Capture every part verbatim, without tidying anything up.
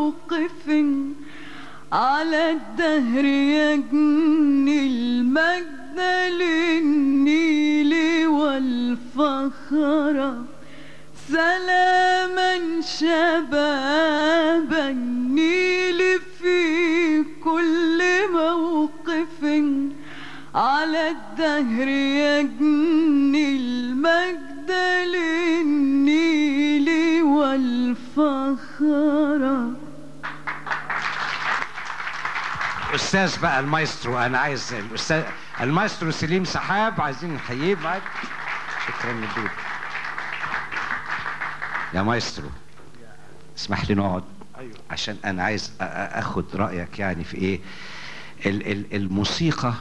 موقف على الدهر يجني المجد للنيل والفخر سلاما شباب النيل في كل موقف على الدهر يجني المجد للنيل والفخر. الأستاذ بقى المايسترو، أنا عايز الأستاذ المايسترو سليم سحاب، عايزين نحييه بعد. شكرا لدود يا مايسترو. اسمح لي نقعد عشان أنا عايز أخد رأيك يعني في إيه الموسيقى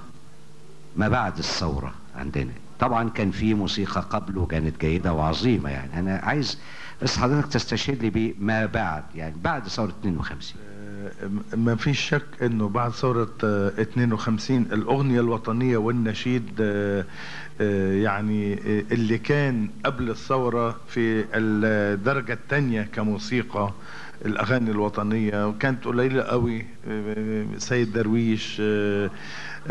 ما بعد الثورة عندنا. طبعا كان في موسيقى قبله كانت جيدة وعظيمة، يعني أنا عايز بس حضرتك تستشهد لي بيه ما بعد، يعني بعد ثورة اثنين وخمسين. ما فيش شك انه بعد ثورة اثنين وخمسين الاغنية الوطنية والنشيد يعني اللي كان قبل الثورة في الدرجة الثانية كموسيقى الاغاني الوطنية، وكانت قليلة قوي. سيد درويش،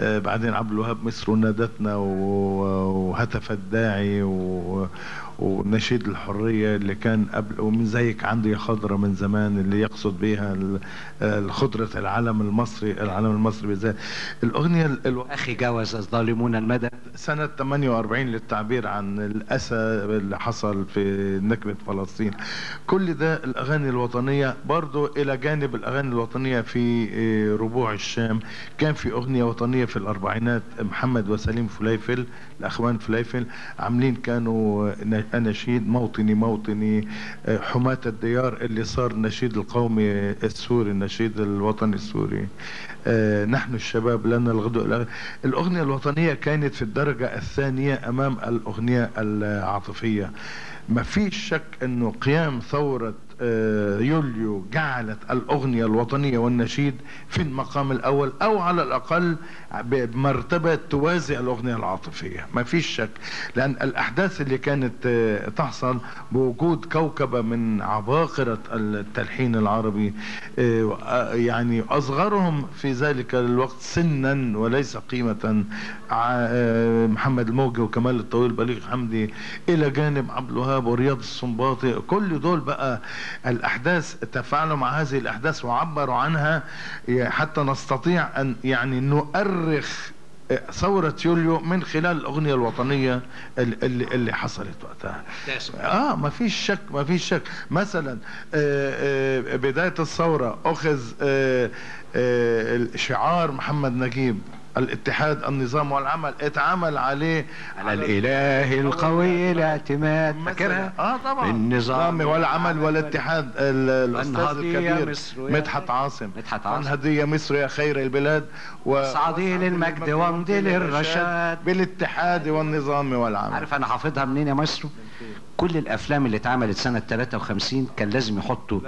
بعدين عبد الوهاب مصر ونادتنا، وهتف الداعي، و ونشيد الحرية اللي كان قبل، ومن زيك عندي خضرة من زمان اللي يقصد بيها الخضرة العلم المصري، العلم المصري بالذات. الأغنية الو... أخي جاوز الظالمون المدى سنة ثمانية وأربعين للتعبير عن الأسى اللي حصل في نكبة فلسطين. كل ده الأغاني الوطنية. برضو إلى جانب الأغاني الوطنية في ربوع الشام كان في أغنية وطنية في الأربعينات، محمد وسليم فليفل، الأخوان فليفل، عاملين كانوا نشيد موطني موطني، حماة الديار اللي صار النشيد القومي السوري، النشيد الوطني السوري، نحن الشباب لنا الغدوة. الأغنية الوطنية كانت في الدرجة الثانية أمام الأغنية العاطفية. ما فيش شك أنه قيام ثورة يوليو جعلت الأغنية الوطنية والنشيد في المقام الأول، أو على الأقل بمرتبة توازي الأغنية العاطفية، ما فيش شك. لأن الأحداث اللي كانت تحصل بوجود كوكبة من عباقرة التلحين العربي، يعني أصغرهم في ذلك الوقت سنا وليس قيمة، محمد الموجي وكمال الطويل بليغ حمدي، إلى جانب عبد الوهاب ورياض السنباطي. كل دول بقى الأحداث تفاعلوا مع هذه الأحداث وعبروا عنها، حتى نستطيع أن يعني نؤرخ ثورة يوليو من خلال الأغنية الوطنية اللي, اللي حصلت وقتها. آه ما فيش شك، ما فيش شك. مثلا آآ آآ بداية الثورة أخذ آآ آآ شعار محمد نجيب، الاتحاد النظام والعمل، اتعمل عليه على, على الاله القوي الاعتماد، فاكرها؟ اه طبعا. النظام والعمل والاتحاد، الاستاذ الكبير مدحت عاصم، مدحت عاصم، هدية مصر يا خير البلاد، وصعدي للمجد وامضي للرشاد بالاتحاد والنظام والعمل. عارف انا حافظها منين يا مصر؟ كل الافلام اللي اتعملت سنه ثلاثة وخمسين كان لازم يحطوا،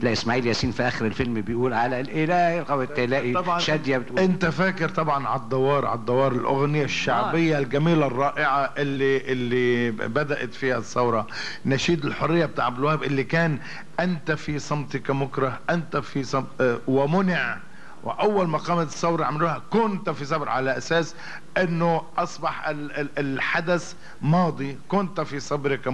تلاقي اسماعيل ياسين في اخر الفيلم بيقول على الاله القوي، تلاقي شادية بتقول. انت فاكر طبعا على الدوار، على الدوار الاغنيه الشعبيه الجميله الرائعه اللي اللي بدات فيها الثوره. نشيد الحريه بتاع عبد الوهاب اللي كان انت في صمتك مكره، انت في صمت ومنع، واول ما قامت الثوره عملوها كنت في صبر، على اساس انه اصبح الحدث ماضي. كنت في صبرك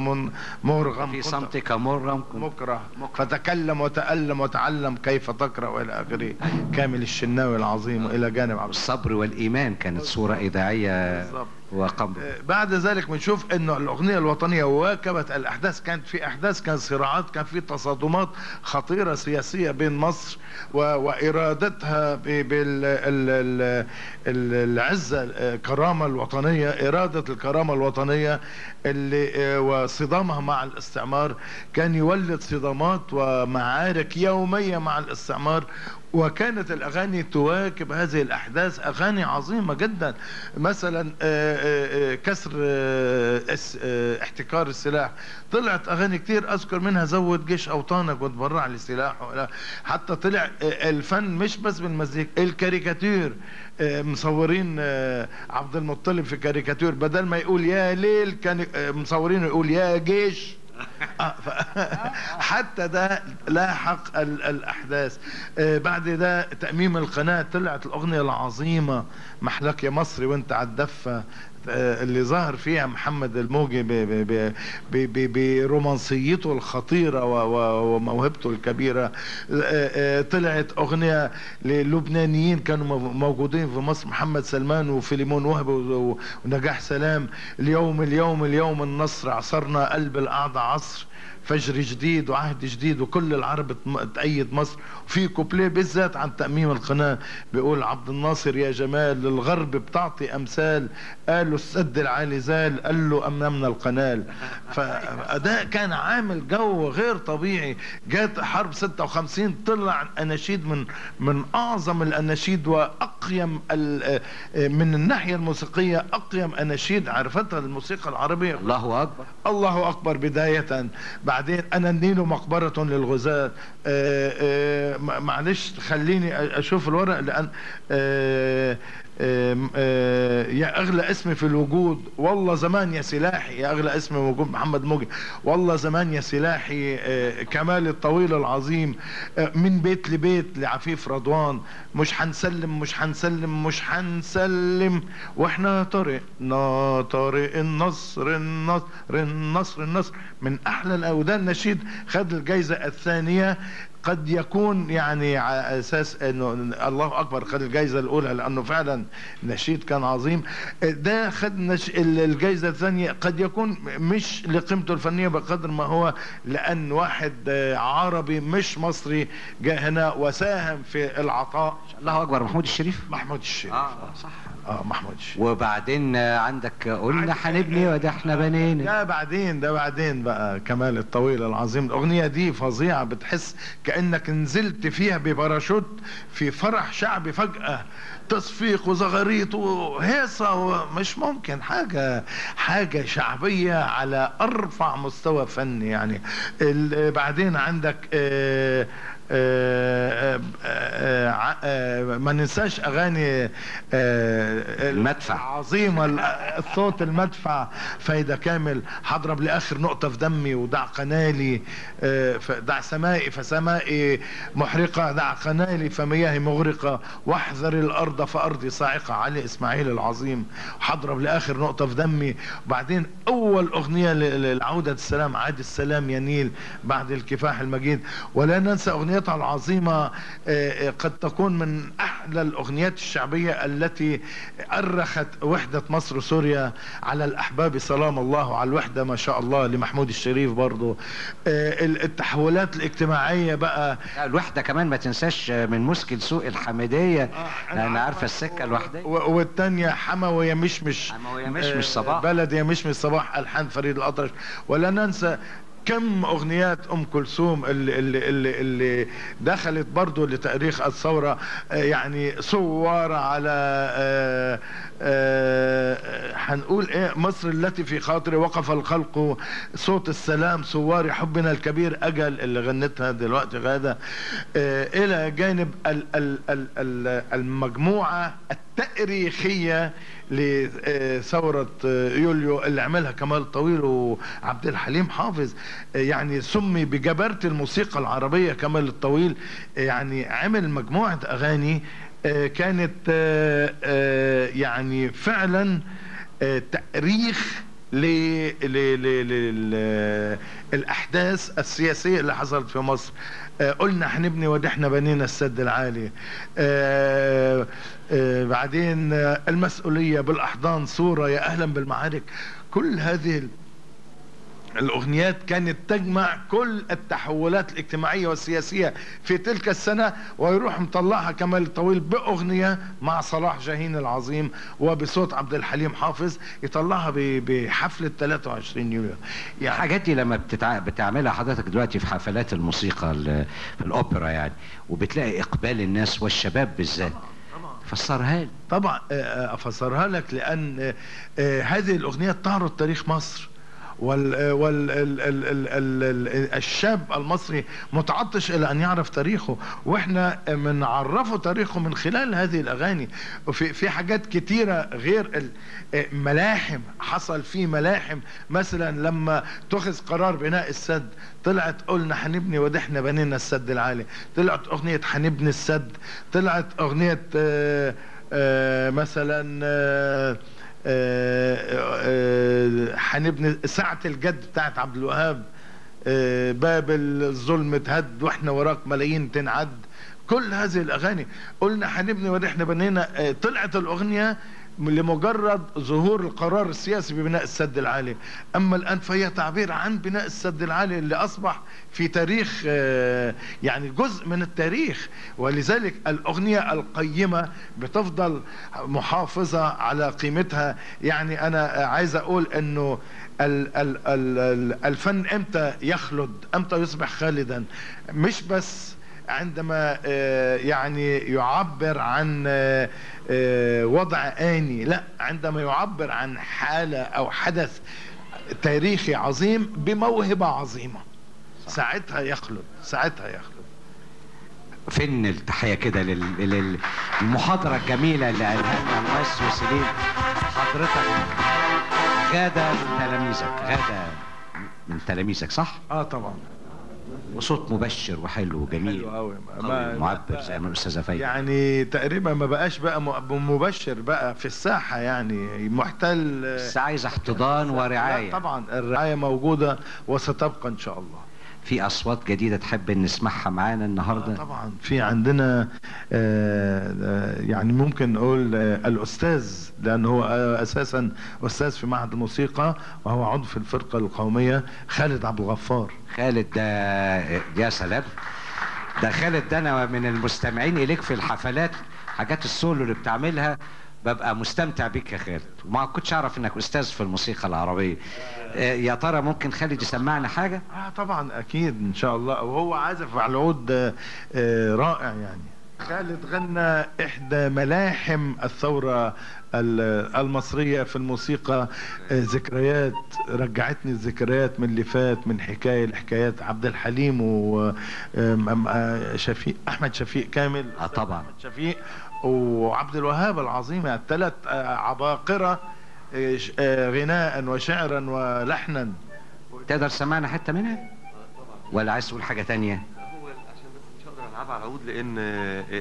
مرغم، في صمتك مرغم مكره، فتكلم وتالم وتعلم كيف تقرا، والى اخره. كامل الشناوي العظيم، الى جانب عبد الصبر والايمان، كانت صوره اذاعيه بالزبط. وقبل بعد ذلك بنشوف انه الاغنيه الوطنيه واكبت الاحداث. كانت في احداث، كان صراعات، كان في تصادمات خطيره سياسيه بين مصر و... وارادتها بالعزه، ال... ال... الكرامه الوطنيه، اراده الكرامه الوطنيه اللي وصدامها مع الاستعمار. كان يولد صدامات ومعارك يوميه مع الاستعمار، وكانت الاغاني تواكب هذه الاحداث. اغاني عظيمه جدا، مثلا كسر احتكار السلاح، طلعت اغاني كتير اذكر منها زود جيش اوطانك وتبرع لسلاح، حتى طلع الفن مش بس بالمزيكا. الكاريكاتير، مصورين عبد المطلب في كاريكاتير، بدل ما يقول يا ليل كان مصورينه يقول يا جيش حتى ده لاحق الأحداث. بعد ده تأميم القناة طلعت الأغنية العظيمة محلك يا مصري وانت على الدفة، اللي ظهر فيها محمد الموجي برومانسيته الخطيرة وموهبته الكبيرة. طلعت أغنية للبنانيين كانوا موجودين في مصر، محمد سلمان وفيليمون وهبي ونجاح سلام، اليوم اليوم اليوم النصر عصرنا، قلب القعدة عصر، فجر جديد وعهد جديد، وكل العرب تأيد مصر. وفي كوبليه بالذات عن تأميم القناة بيقول عبد الناصر يا جمال للغرب بتعطي أمثال، قالوا السد العالي زال قال له أمامنا القنال. فده كان عامل جو غير طبيعي. جات حرب ستة وخمسين طلع أناشيد من من أعظم الأناشيد وأقيم من الناحية الموسيقية، أقيم أناشيد عرفتها الموسيقى العربية. الله أكبر الله أكبر بداية. بعدين أنا النيل مقبرة للغزاة، معلش خليني أشوف الورق لأن آآ آآ آآ يا أغلى اسم في الوجود والله زمان يا سلاحي، يا أغلى اسم وجود محمد موجي والله زمان يا سلاحي، كمال الطويل العظيم، من بيت لبيت لعفيف رضوان، مش هنسلم مش هنسلم مش هنسلم وإحنا طريقنا طريق النصر النصر النصر النصر. من أحلى، وده النشيد خد الجايزة الثانية، قد يكون يعني على اساس انه الله اكبر خد الجايزه الاولى لانه فعلا نشيد كان عظيم. ده خد نش... الجايزه الثانيه قد يكون مش لقيمته الفنيه بقدر ما هو لان واحد عربي مش مصري جاء هنا وساهم في العطاء. الله اكبر. محمود الشريف. محمود الشريف اه, آه صح اه محمود الشريف. وبعدين عندك قلنا هنبني وده احنا بنينا، ده بعدين ده بعدين بقى كمال الطويل العظيم. الاغنيه دي فظيعه، بتحس انك نزلت فيها بباراشوت في فرح شعبي فجأة، تصفيق وزغاريت وهيصة ومش ممكن، حاجة حاجة شعبية على ارفع مستوى فني يعني. بعدين عندك آآ آآ آآ آآ ما ننساش اغاني المدفع عظيمة، الصوت المدفع فايدة كامل، هضرب لاخر نقطة في دمي، ودع قنالي دع سمائي فسمائي محرقة، دع قنالي فمياهي مغرقة، واحذر الارض فارضي صاعقة، علي اسماعيل العظيم، هضرب لاخر نقطة في دمي. وبعدين اول اغنية لعودة السلام، عاد السلام يا نيل بعد الكفاح المجيد. ولا ننسى اغنية العظيمة قد تكون من أحلى الأغنيات الشعبية التي أرخت وحدة مصر وسوريا، على الأحباب سلام الله، على الوحدة ما شاء الله لمحمود الشريف. برضو التحولات الاجتماعية بقى، الوحدة كمان ما تنساش من مسكن سوق الحمدية، أنا عارفة السكة الوحدة، والتانية حموي يا مشمش، حموي يا مشمش صباح، بلد يا مشمش صباح، ألحان فريد الأطرش. ولا ننسى كم اغنيات ام كلثوم اللي, اللي, اللي دخلت برضو لتاريخ الثوره، يعني صور على آآ آآ هنقول ايه، مصر التي في خاطري وقف الخلق، صوت السلام، صواري حبنا الكبير، اجل اللي غنتها دلوقتي غاده، الى جانب ال ال ال ال المجموعه التاريخيه لثورة يوليو اللي عملها كمال طويل وعبد الحليم حافظ. يعني سمي بجبرت الموسيقى العربية كمال الطويل، يعني عمل مجموعة أغاني كانت يعني فعلا تاريخ للأحداث السياسية اللي حصلت في مصر. قلنا هنبني وده احنا بنينا السد العالي، آآ آآ بعدين المسؤولية، بالأحضان، صورة، يا أهلا بالمعارك. كل هذه الأغنيات كانت تجمع كل التحولات الاجتماعية والسياسية في تلك السنة، ويروح مطلعها كمال الطويل بأغنية مع صلاح جاهين العظيم وبصوت عبد الحليم حافظ، يطلعها بحفلة ثلاثة وعشرين يوليو. يعني الحاجات دي لما بتتع... بتعملها حضرتك دلوقتي في حفلات الموسيقى ال... في الأوبرا يعني، وبتلاقي إقبال الناس والشباب بالذات. فسرها لي طبعا. أفسرها لك لأن هذه الأغنية تعرض تاريخ مصر والشاب المصري متعطش إلى أن يعرف تاريخه، وإحنا بنعرفه تاريخه من خلال هذه الأغاني. في حاجات كتيرة غير الملاحم، حصل فيه ملاحم، مثلا لما اتخذ قرار بناء السد طلعت قلنا هنبني، وده احنا بنينا السد العالي، طلعت أغنية هنبني السد، طلعت أغنية آآ آآ مثلا آآ هنبني ساعة الجد بتاعت عبد الوهاب، باب الظلم اتهد واحنا وراك ملايين تنعد. كل هذه الاغاني قلنا هنبني وده احنا بنينا، طلعت الاغنيه لمجرد ظهور القرار السياسي ببناء السد العالي. اما الان فهي تعبير عن بناء السد العالي اللي اصبح في تاريخ، يعني جزء من التاريخ، ولذلك الاغنيه القيمه بتفضل محافظه على قيمتها. يعني انا عايز اقول انه الفن امتى يخلد، امتى يصبح خالدا؟ مش بس عندما يعني يعبر عن وضع آني، لا، عندما يعبر عن حالة أو حدث تاريخي عظيم بموهبة عظيمة، ساعتها يخلد، ساعتها يخلد. فن التحية كده للمحاضرة الجميلة اللي قالها لنا المايس وسليم. حضرتك غادة من تلاميذك، غادة من تلاميذك صح؟ اه طبعا، وصوت مبشر وحلو وجميل، حلو قوي معبر زي ما الاستاذه فايده، يعني تقريبا ما بقاش بقى مبشر بقى في الساحه، يعني محتل، بس عايز احتضان ورعايه. طبعا الرعايه موجوده وستبقى ان شاء الله. في اصوات جديده تحب ان نسمعها معانا النهارده؟ طبعا في عندنا يعني ممكن نقول الاستاذ، لان هو اساسا استاذ في معهد الموسيقى وهو عضو في الفرقه القوميه، خالد عبد الغفار. خالد ده يا سلام، ده خالد ده انا من المستمعين اليك في الحفلات، حاجات السولو اللي بتعملها ببقى مستمتع بيك يا خالد، وما كنتش اعرف انك استاذ في الموسيقى العربيه. يا ترى ممكن خالد يسمعنا حاجه؟ اه طبعا اكيد ان شاء الله، وهو عازف على العود رائع. يعني خالد غنى احدى ملاحم الثوره المصريه في الموسيقى، ذكريات، رجعتني الذكريات من اللي فات، من حكايه لحكايات عبد الحليم وشفيق، احمد شفيق كامل. اه طبعا احمد شفيق وعبد الوهاب العظيمة، الثلاث عباقرة غناء وشعرا ولحنا. تقدر تسمعنا حتة منها؟ ولا عايز تقول حاجة تانية؟ هقدر العبها على العود، لان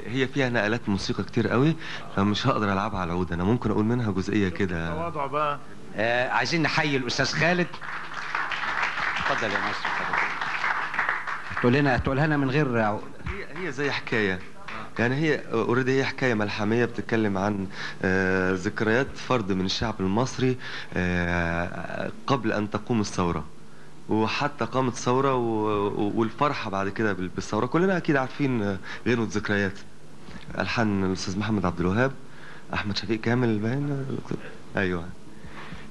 هي فيها نقلات موسيقى كتير قوي، فمش هقدر العبها على العود. انا ممكن اقول منها جزئية كده، تواضع بقى. آه عايزين نحيي الاستاذ خالد. اتفضل يا مصر، تقول لنا تقولها لنا من غير هي هي زي حكاية، يعني هي اوريدي هي حكايه ملحميه بتتكلم عن آه ذكريات فرد من الشعب المصري آه قبل ان تقوم الثوره، وحتى قامت ثوره والفرحه بعد كده بالثوره. كلنا اكيد عارفين غنوه ذكريات، الحان الاستاذ محمد عبد الوهاب، احمد شفيق كامل باين. ايوه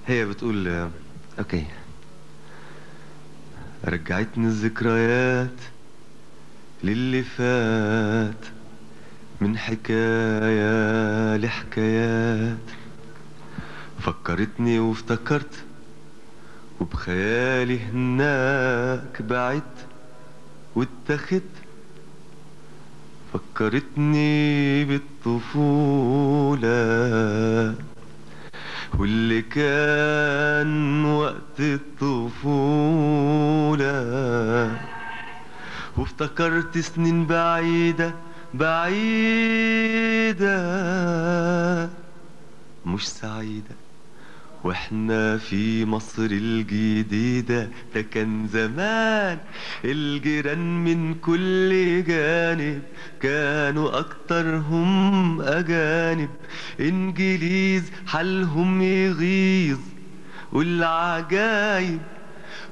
هي بتقول آه اوكي، رجعتني الذكريات للي فات، من حكاية لحكايات، فكرتني وافتكرت، وبخيالي هناك بعدت واتخدت، فكرتني بالطفولة واللي كان وقت الطفولة، وافتكرت سنين بعيدة بعيدة مش سعيدة، واحنا في مصر الجديدة، ده كان زمان الجيران من كل جانب، كانوا أكترهم أجانب، إنجليز حالهم يغيظ والعجايب،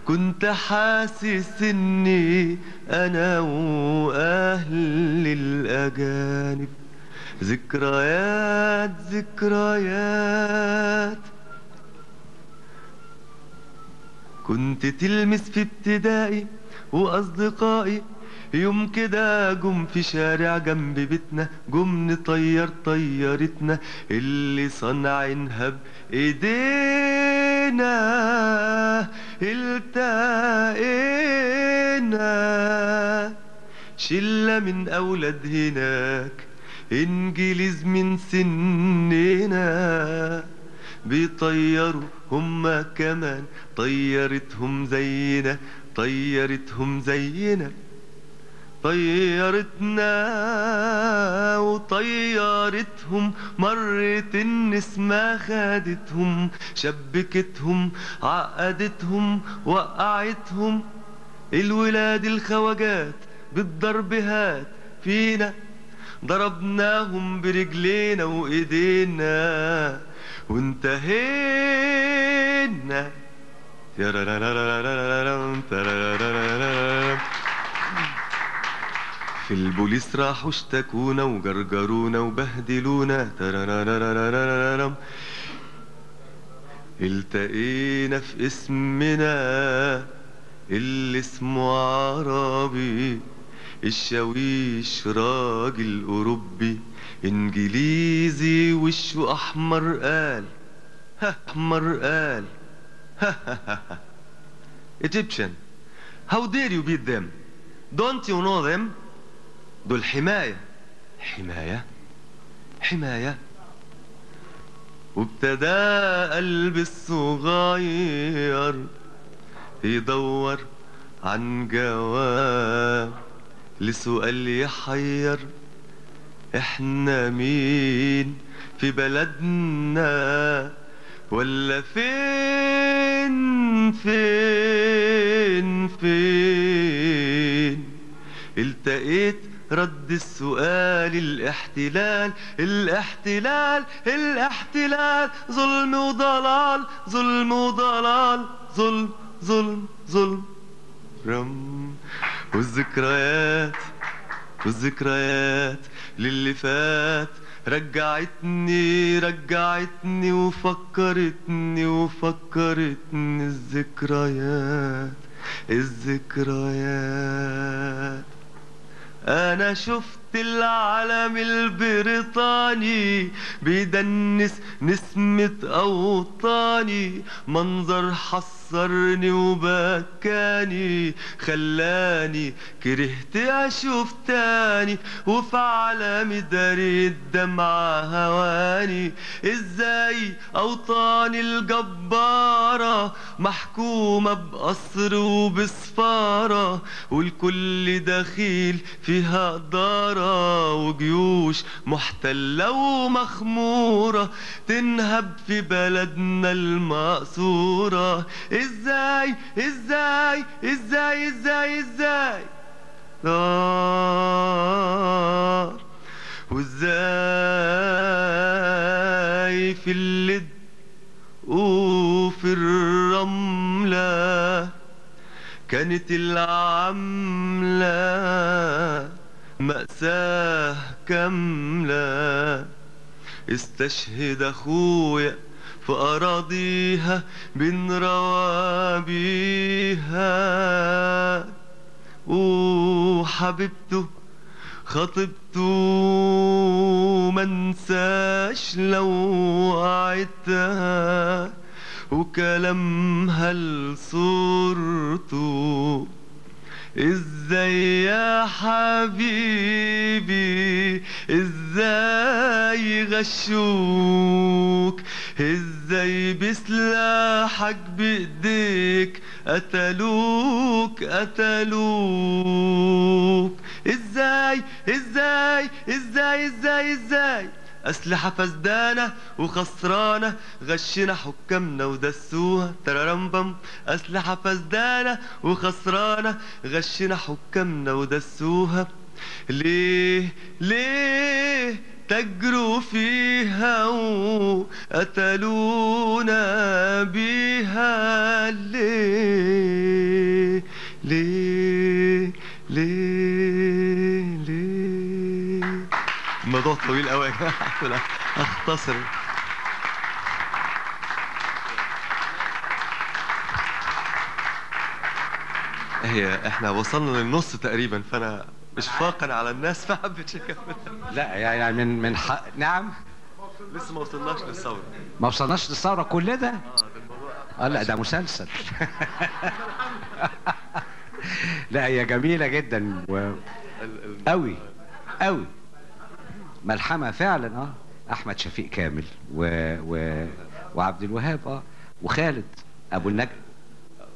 كنت حاسس اني انا واهل الاجانب، ذكريات ذكريات كنت تلمس في ابتدائي واصدقائي، يوم كده جم في شارع جنب بيتنا، جم نطير طيارتنا اللي صنعينها بايدينا، التقينا التقينا شلة من أولاد هناك إنجليز من سننا بيطيروا هما كمان طيرتهم زينا طيرتهم زينا طيرتنا وطيرتهم مرت النسمة خدتهم شبكتهم عقدتهم وقعتهم الولاد الخواجات بالضرب هات فينا ضربناهم برجلينا وايدينا وانتهينا. في البوليس راحوا اشتكونا وجرجرونا وبهدلونا. التقينا في اسمنا اللي اسمه عربي، الشاويش راجل أوروبي إنجليزي وشه أحمر قال أحمر قال Egyptian how dare you beat them don't you know them. دول حماية حماية حماية. وابتدى قلبي الصغير يدور عن جواب لسؤال يحير احنا مين في بلدنا ولا فين فين فين. التقيت رد السؤال الاحتلال الاحتلال الاحتلال ظلم وضلال ظلم وضلال ظلم ظلم ظلم رم. والذكريات والذكريات للي فات رجعتني رجعتني وفكرتني وفكرتني الذكريات الذكريات. أنا شفت العلم البريطاني بيدنس نسمة أوطاني، منظر حصرني وبكاني خلاني كرهت أشوف تاني وفي علمي داريت دمعة هواني. إزاي أوطاني الجبارة محكومة بقصر وبسفارة والكل دخيل فيها دارة وجيوش محتلة ومخمورة تنهب في بلدنا المقصورة. ازاي ازاي ازاي ازاي ازاي دار وازاي في اللد وفي الرملة كانت العملة مأساه كاملة. استشهد أخويا في أراضيها بين روابيها وحبيبته خطيبته منساش لو وعدتها وكلامها لصورته. ازاي يا حبيبي ازاي غشوك ازاي بسلاحك بايديك قتلوك قتلوك. ازاي ازاي ازاي ازاي ازاي أسلحة فسدانة وخسرانة غشنا حكامنا ودسوها ترارمبم. أسلحة فسدانة وخسرانة غشنا حكامنا ودسوها. ليه ليه تجروا فيها وقتلونا بيها ليه ليه ليه ليه. الموضوع طويل قوي يا جماعه اختصر. هي احنا وصلنا للنص تقريبا فانا مش فاقر على الناس فحبيتش اكمل. لا يعني من من حق. نعم لسه ما وصلناش للثوره ما وصلناش للثوره كل ده. اه لا ده مسلسل. لا هي جميلة جدا و... قوي قوي ملحمة فعلا. اه أحمد شفيق كامل و... و... وعبد الوهاب اه وخالد أبو النجم.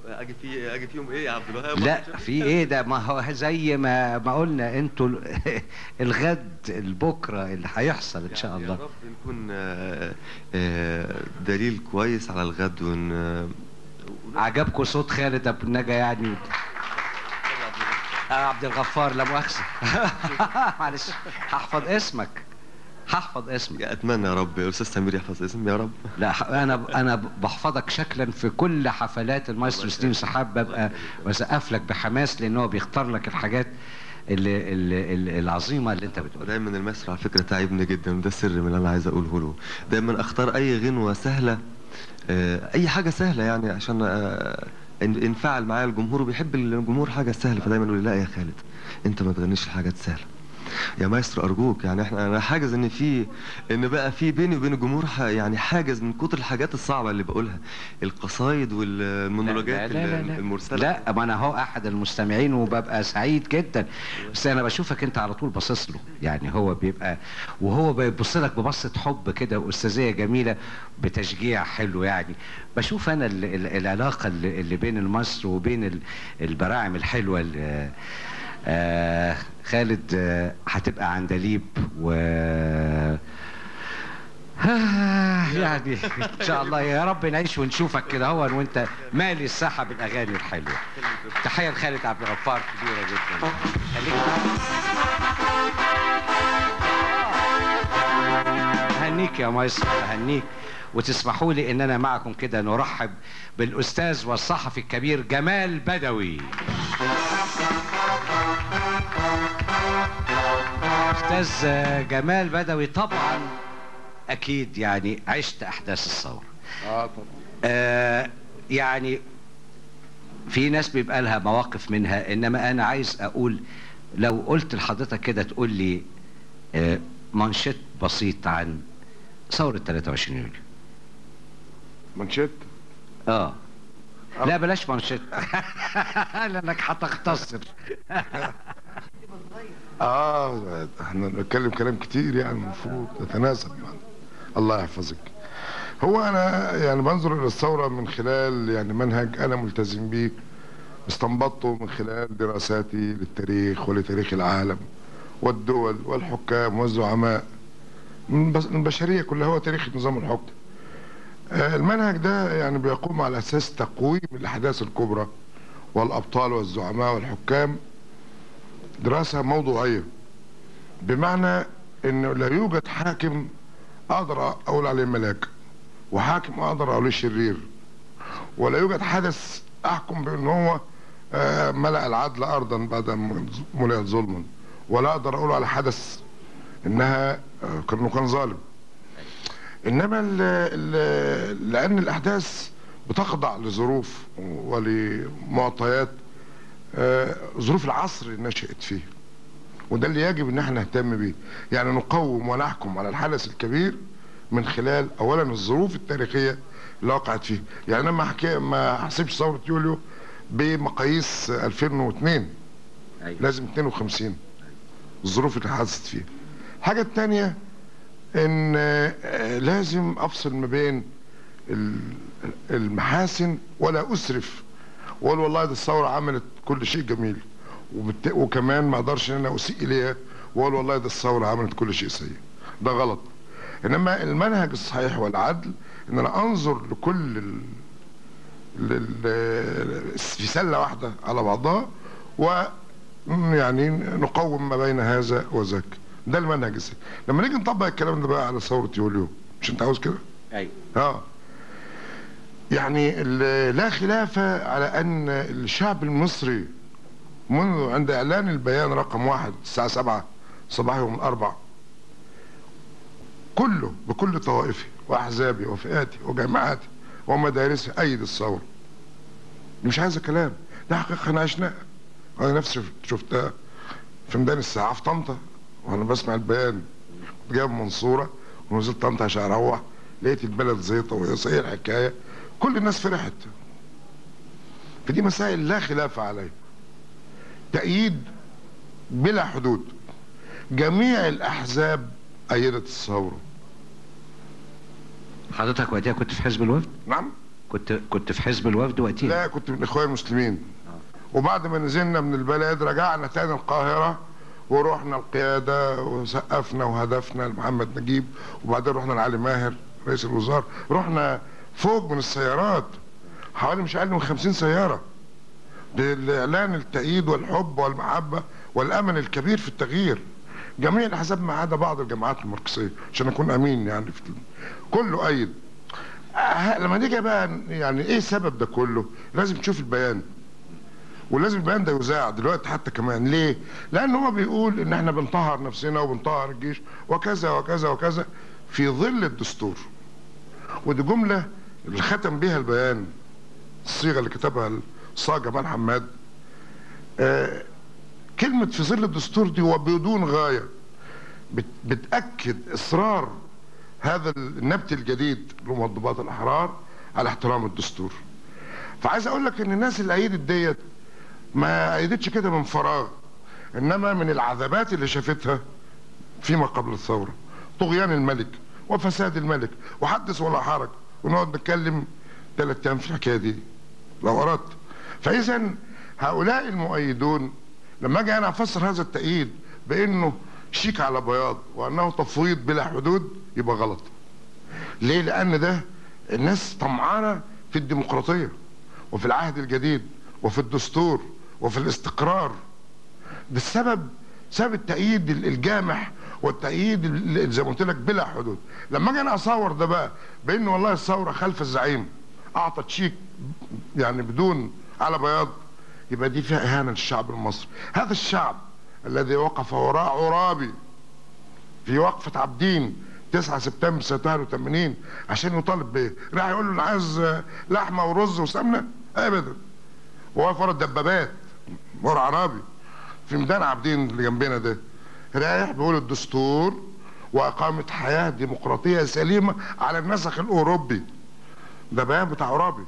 اجي في اجي فيهم ايه يا عبد الوهاب؟ لا في ايه ده، ما هو زي ما ما قلنا انتوا الغد البكره اللي هيحصل ان شاء الله. يا رب نكون دليل كويس على الغد. ون عجبكم صوت خالد ابو النجا يعني عبد الغفار؟ لا مؤاخذه معلش هحفظ اسمك هحفظ اسمك. اتمنى يا رب يا استاذ سمير يحفظ اسمي يا رب. لا انا انا بحفظك شكلا في كل حفلات المايسترو سليم سحاب، ببقى بسقف لك بحماس لان هو بيختار لك الحاجات اللي اللي العظيمه اللي انت بتقولها. دايما المايسترو على فكره تعبني جدا، وده السر من اللي انا عايز اقوله له. دايما اختار اي غنوه سهله، اي حاجه سهله يعني عشان انفعل معايا الجمهور، وبيحب الجمهور حاجه سهله. فدايما اقول لا يا خالد انت ما تغنيش الحاجات السهله يا مايسترو ارجوك. يعني احنا انا حاجز ان في ان بقى في بيني وبين الجمهور يعني حاجز من كتر الحاجات الصعبه اللي بقولها، القصايد والمونولوجات المرسله. لا ما انا اهو احد المستمعين وببقى سعيد جدا، بس انا بشوفك انت على طول باصص له يعني، هو بيبقى وهو بيبص لك ببصه حب كده واستاذيه جميله بتشجيع حلو يعني. بشوف انا ال ال العلاقه اللي بين المايسترو وبين البراعم الحلوه. آه خالد آه هتبقى عندليب و آه يعني ان شاء الله يا رب نعيش ونشوفك كده هو وانت مالي الساحه بالاغاني الحلوه. تحيه لخالد عبد الغفار كبيره جدا. خليك هنيك يا مايسترو، هنيك. وتسمحوا لي ان انا معكم كده نرحب بالاستاذ والصحفي الكبير جمال بدوي. أستاذ جمال بدوي طبعا أكيد يعني عشت أحداث الثورة. آه طبعا. آه يعني في ناس بيبقى لها مواقف منها، إنما أنا عايز أقول لو قلت لحضرتك كده تقول لي آه منشط بسيط عن ثورة ثلاثة وعشرين يوليو. منشط؟ آه. لا بلاش منشط. لأنك هتختصر. اه احنا نتكلم كلام كتير يعني المفروض نتناسب يعني. الله يحفظك. هو انا يعني بنظر الى الثوره من خلال يعني منهج انا ملتزم بيه، استنبطته من خلال دراساتي للتاريخ ولتاريخ العالم والدول والحكام والزعماء من البشريه كلها، هو تاريخ نظام الحكم. المنهج ده يعني بيقوم على اساس تقويم الاحداث الكبرى والابطال والزعماء والحكام دراسة موضوعية، بمعنى انه لا يوجد حاكم اقدر اقول عليه ملاك وحاكم اقدر اقول شرير، ولا يوجد حدث احكم بان هو ملأ العدل ارضا بعد ملأت ظلما، ولا اقدر اقول على حدث انها كان كان ظالم. انما ال ال لان الاحداث بتخضع لظروف ولمعطيات آه، ظروف العصر اللي نشأت فيه، وده اللي يجب ان احنا نهتم بيه. يعني نقوم ونحكم على الحدث الكبير من خلال اولا الظروف التاريخيه اللي وقعت فيه. يعني انا ما حكي ما احسبش ثوره يوليو بمقاييس ألفين واثنين. أيوة. لازم اثنين وخمسين الظروف اللي حدثت فيها. الحاجه الثانيه ان آه لازم افصل ما بين المحاسن ولا اسرف واقول والله ده الثوره عملت كل شيء جميل، وبت... وكمان ما اقدرش ان انا اسيء اليها واقول والله ده الثوره عملت كل شيء سيء. ده غلط. انما المنهج الصحيح والعدل ان انا انظر لكل ال... لل... في سله واحده على بعضها، و يعني نقوم ما بين هذا وذاك. ده المنهج الصحيح. لما نيجي نطبق الكلام ده بقى على ثوره يوليو، مش انت عاوز كده؟ ايوه. اه يعني لا خلاف على ان الشعب المصري منذ عند اعلان البيان رقم واحد الساعه سبعة صباح يوم الاربعاء كله بكل طوائفي واحزابي وفئاتي وجماعاتي ومدارسي ايد الثوره. مش عايز كلام، ده حقيقه احنا عشناها. انا نفسي شفتها في ميدان الساعه في طنطا وانا بسمع البيان. كنت جاي من المنصوره ونزلت طنطا عشان اروح، لقيت البلد زيطه وهي صحيح الحكايه، كل الناس فرحت. فدي مسائل لا خلاف عليها. تأييد بلا حدود. جميع الأحزاب أيدت الثورة. حضرتك وقتها كنت في حزب الوفد؟ نعم. كنت كنت في حزب الوفد وقتها؟ لا، كنت من إخوان المسلمين. وبعد ما نزلنا من البلد رجعنا تاني القاهرة ورحنا القيادة وسقفنا وهدفنا لمحمد نجيب، وبعدين رحنا لعلي ماهر رئيس الوزراء، رحنا فوق من السيارات حوالي مش اقل من خمسين سيارة لإعلان التأييد والحب والمحبة والأمل الكبير في التغيير. جميع الأحزاب ما عدا بعض الجماعات الماركسية عشان أكون أمين، يعني في كله أيد. لما نيجي بقى يعني إيه سبب ده كله؟ لازم تشوف البيان، ولازم البيان ده يذاع دلوقتي حتى كمان. ليه؟ لأن هو بيقول إن إحنا بنطهر نفسنا وبنطهر الجيش وكذا وكذا وكذا في ظل الدستور. ودي جملة اللي ختم بيها البيان، الصيغة اللي كتبها الصاغ جمال حماد. آه كلمة في ظل الدستور دي وبدون غاية بتأكد إصرار هذا النبت الجديد لموظبات الأحرار على احترام الدستور. فعايز أقول لك إن الناس اللي أيدت ديت ما أيدتش كده من فراغ، إنما من العذابات اللي شافتها فيما قبل الثورة. طغيان الملك وفساد الملك وحدث ولا حرج، ونقعد نتكلم ثلاث أيام في الحكاية دي لو أردت. فإذا هؤلاء المؤيدون لما أجي أنا أفسر هذا التأييد بإنه شيك على بياض وأنه تفويض بلا حدود يبقى غلط. ليه؟ لأن ده الناس طمعانة في الديمقراطية وفي العهد الجديد وفي الدستور وفي الاستقرار. ده السبب، سبب التأييد الجامح والتأييد زي ما قلت لك بلا حدود. لما أجي أنا أصور ده بقى بإن والله الثورة خلف الزعيم أعطت شيك يعني بدون على بياض، يبقى دي فيها إهانة للشعب المصري. هذا الشعب الذي وقف وراء عرابي في وقفة عابدين تسعة سبتمبر ثمانية وثمانين عشان يطالب بإيه؟ راح يقول له أنا عايز لحمة ورز وسمنة؟ أبدا. وواقف ورا الدبابات ورا عرابي في ميدان عابدين اللي جنبنا ده، رايح بيقول الدستور وإقامة حياة ديمقراطية سليمة على النسق الأوروبي. ده بيان بتاع عرابي.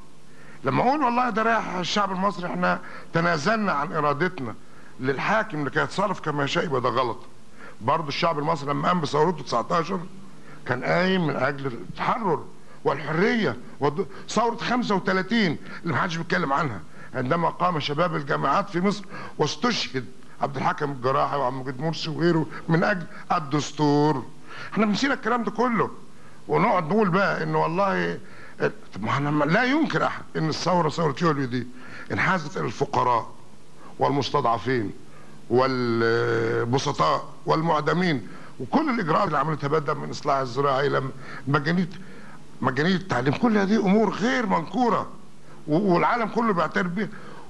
لما اقول والله ده رايح الشعب المصري احنا تنازلنا عن ارادتنا للحاكم لكي يتصرف كما يشاء، يبقى ده غلط. برضه الشعب المصري لما قام بثورته تسعتاشر كان قايم من اجل التحرر والحريه وثوره خمسة وثلاثين اللي محدش بيتكلم عنها، عندما قام شباب الجامعات في مصر واستشهد عبد الحكيم الجراحي وعم جد مرسي وغيره من اجل الدستور. احنا بنسينا الكلام ده كله ونقعد نقول بقى ان والله ما لا ينكر احد ان الثوره ثوره يوليو دي انحازت الى الفقراء والمستضعفين والبسطاء والمعدمين، وكل الاجراءات اللي عملتها بدءا من اصلاح الزراعه الى مجانيه مجانيه التعليم، كل هذه امور غير منكوره والعالم كله بيعترف بها.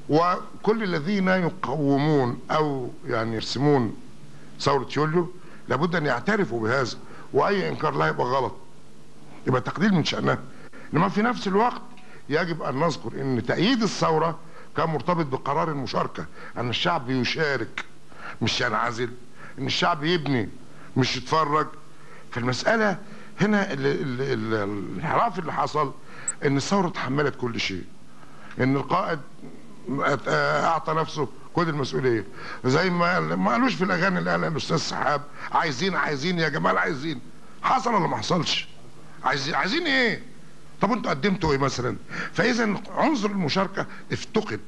وكل الذين يقومون او يعني يرسمون ثوره يوليو لابد ان يعترفوا بهذا، واي انكار لها يبقى غلط، يبقى تقليل من شانها. انما في نفس الوقت يجب ان نذكر ان تأييد الثورة كان مرتبط بقرار المشاركة، ان الشعب يشارك مش ينعزل، ان الشعب يبني مش يتفرج. فالمسألة هنا الانحراف اللي حصل ان الثورة تحملت كل شيء، ان القائد اعطى نفسه كل المسؤولية زي ما ما قالوش في الاغاني اللي قالها الاستاذ سحاب عايزين عايزين يا جمال عايزين. حصل ولا ما حصلش؟ عايزين عايزين ايه؟ طب انتوا قدمتوا ايه مثلا؟ فاذا عنصر المشاركه افتقد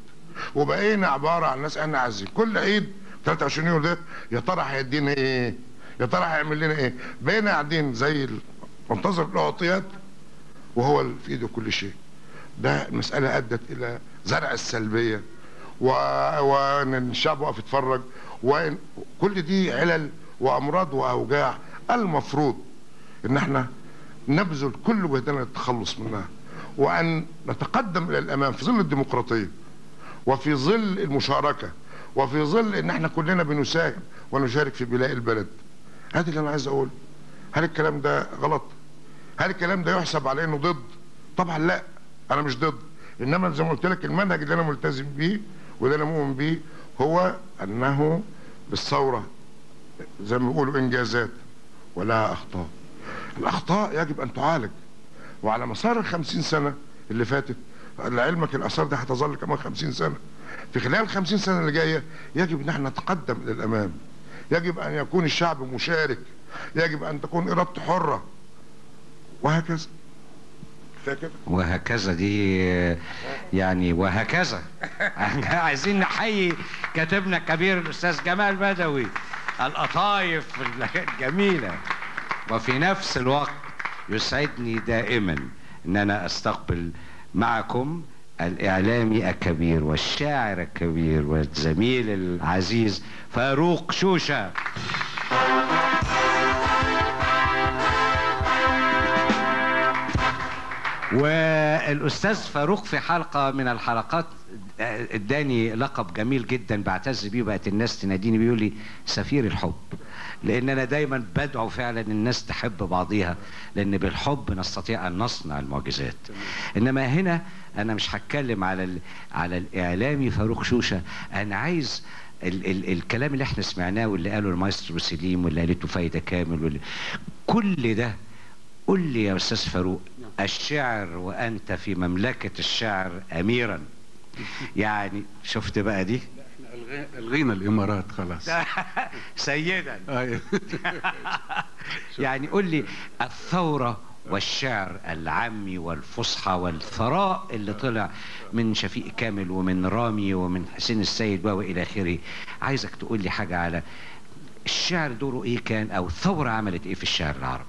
وبقينا عباره عن ناس احنا عايزين كل عيد ثلاثة وعشرين يوليو ده يا ترى هيدينا ايه؟ يا ترى هيعمل لنا ايه؟ بقينا قاعدين زي منتظر الاعطيات وهو في ايده كل شيء. ده المساله ادت الى زرع السلبيه وان الشعب واقف يتفرج، وكل دي علل وامراض واوجاع المفروض ان احنا نبذل كل جهدنا للتخلص منها وأن نتقدم إلى الأمام في ظل الديمقراطية وفي ظل المشاركة وفي ظل إن احنا كلنا بنساهم ونشارك في بناء البلد. هذا اللي أنا عايز أقوله. هل الكلام ده غلط؟ هل الكلام ده يحسب على إنه ضد؟ طبعا لا، أنا مش ضد، إنما زي ما قلت لك المنهج اللي أنا ملتزم بيه واللي أنا مؤمن بيه هو أنه بالثورة زي ما بيقولوا إنجازات ولها أخطاء. الأخطاء يجب أن تعالج، وعلى مسار الخمسين سنة اللي فاتت. لعلمك الآثار دي هتظل كمان خمسين سنة. في خلال خمسين سنة اللي جاية يجب أن احنا نتقدم إلى الأمام. يجب أن يكون الشعب مشارك. يجب أن تكون إرادته حرة. وهكذا. وهكذا دي يعني وهكذا. احنا عايزين نحيي كاتبنا الكبير الأستاذ جمال بدوي. القطايف الجميلة. وفي نفس الوقت يسعدني دائما أن أنا أستقبل معكم الإعلامي الكبير والشاعر الكبير والزميل العزيز فاروق شوشة. والأستاذ فاروق في حلقة من الحلقات اداني لقب جميل جدا بعتز بيه، بقت الناس تناديني بيقول لي سفير الحب، لأن أنا دايما بدعو فعلا الناس تحب بعضيها، لأن بالحب نستطيع أن نصنع المعجزات. إنما هنا أنا مش هتكلم على ال... على الإعلامي فاروق شوشة، أنا عايز ال... ال... الكلام اللي احنا سمعناه واللي قاله المايسترو سليم واللي قالته فايدة كامل واللي... كل ده قل لي يا أستاذ فاروق، الشعر وأنت في مملكة الشعر أميرا. يعني شفت بقى دي؟ احنا الغينا الامارات خلاص. سيدا. يعني قول لي الثوره والشعر العامي والفصحى والثراء اللي طلع من شفيق كامل ومن رامي ومن حسين السيد والى اخره، عايزك تقول لي حاجه على الشعر، دوره ايه كان او الثوره عملت ايه في الشعر العربي؟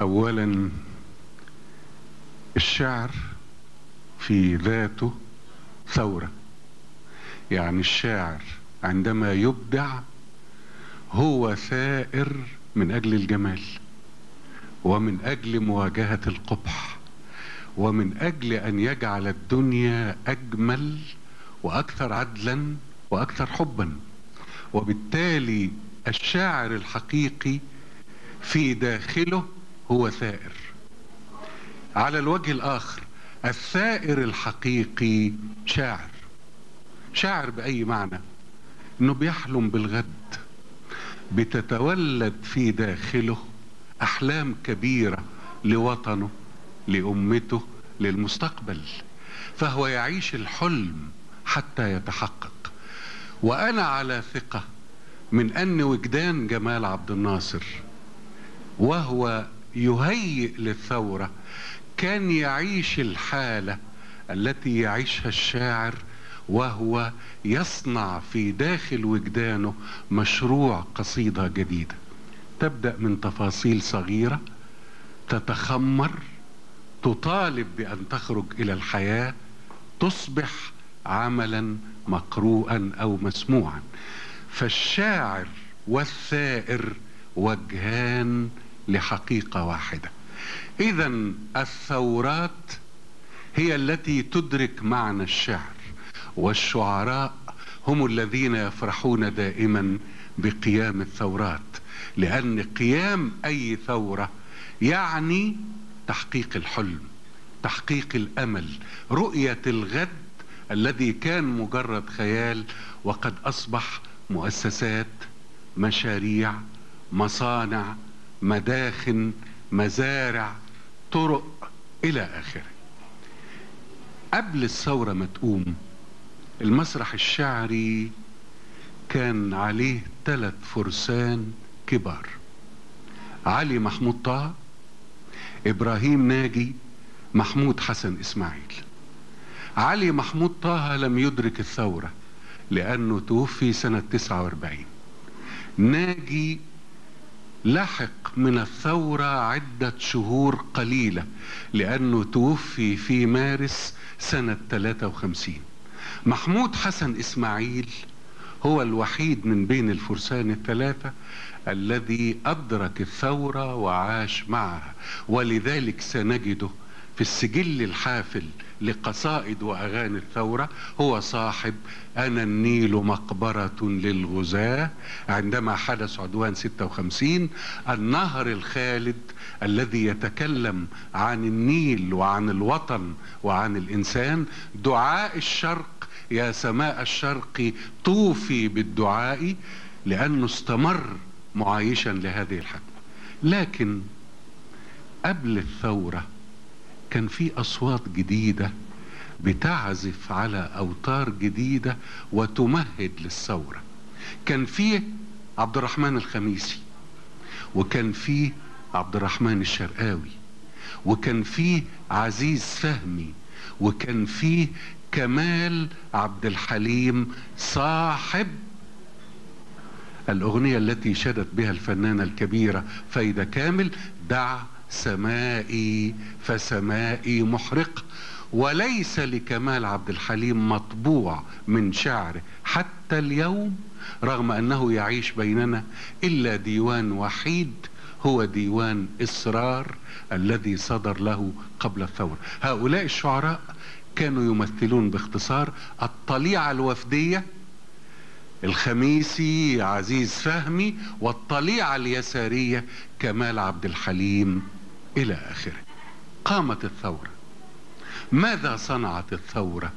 اولا الشعر في ذاته ثوره، يعني الشاعر عندما يبدع هو ثائر من أجل الجمال ومن أجل مواجهة القبح ومن أجل أن يجعل الدنيا أجمل وأكثر عدلا وأكثر حبا، وبالتالي الشاعر الحقيقي في داخله هو ثائر. على الوجه الآخر الثائر الحقيقي شاعر، شاعر بأي معنى؟ إنه بيحلم بالغد، بتتولد في داخله أحلام كبيرة لوطنه لأمته للمستقبل، فهو يعيش الحلم حتى يتحقق. وأنا على ثقة من أن وجدان جمال عبد الناصر وهو يهيئ للثورة كان يعيش الحالة التي يعيشها الشاعر وهو يصنع في داخل وجدانه مشروع قصيدة جديدة تبدأ من تفاصيل صغيرة تتخمر تطالب بأن تخرج إلى الحياة تصبح عملا مقروءا أو مسموعا. فالشاعر والثائر وجهان لحقيقة واحدة. إذا الثورات هي التي تدرك معنى الشعر، والشعراء هم الذين يفرحون دائما بقيام الثورات، لأن قيام أي ثورة يعني تحقيق الحلم، تحقيق الأمل، رؤية الغد الذي كان مجرد خيال وقد أصبح مؤسسات، مشاريع، مصانع، مداخن، مزارع، طرق إلى آخره. قبل الثورة ما تقوم المسرح الشعري كان عليه ثلاث فرسان كبار، علي محمود طه، إبراهيم ناجي، محمود حسن إسماعيل. علي محمود طه لم يدرك الثورة لأنه توفي سنة تسعة وأربعين. ناجي لحق من الثورة عدة شهور قليلة لأنه توفي في مارس سنة ثلاثة وخمسين. محمود حسن إسماعيل هو الوحيد من بين الفرسان الثلاثة الذي أدرك الثورة وعاش معها، ولذلك سنجده في السجل الحافل لقصائد وأغاني الثورة هو صاحب أنا النيل مقبرة للغزاة عندما حدث عدوان ستة وخمسين، النهر الخالد الذي يتكلم عن النيل وعن الوطن وعن الإنسان، دعاء الشرق يا سماء الشرق طوفي بالدعاء، لأنه استمر معايشا لهذه الحقبة. لكن قبل الثورة كان في أصوات جديدة بتعزف على أوتار جديدة وتمهد للثورة. كان فيه عبد الرحمن الخميسي، وكان فيه عبد الرحمن الشرقاوي، وكان فيه عزيز فهمي، وكان فيه كمال عبد الحليم صاحب الأغنية التي شدت بها الفنانة الكبيرة فايدة كامل، دع سمائي فسمائي محرق. وليس لكمال عبد الحليم مطبوع من شعره حتى اليوم رغم أنه يعيش بيننا إلا ديوان وحيد، هو ديوان إصرار الذي صدر له قبل الثورة. هؤلاء الشعراء كانوا يمثلون باختصار الطليعة الوفدية، الخميسي عزيز فهمي، والطليعة اليسارية كمال عبد الحليم إلى آخره. قامت الثورة. ماذا صنعت الثورة؟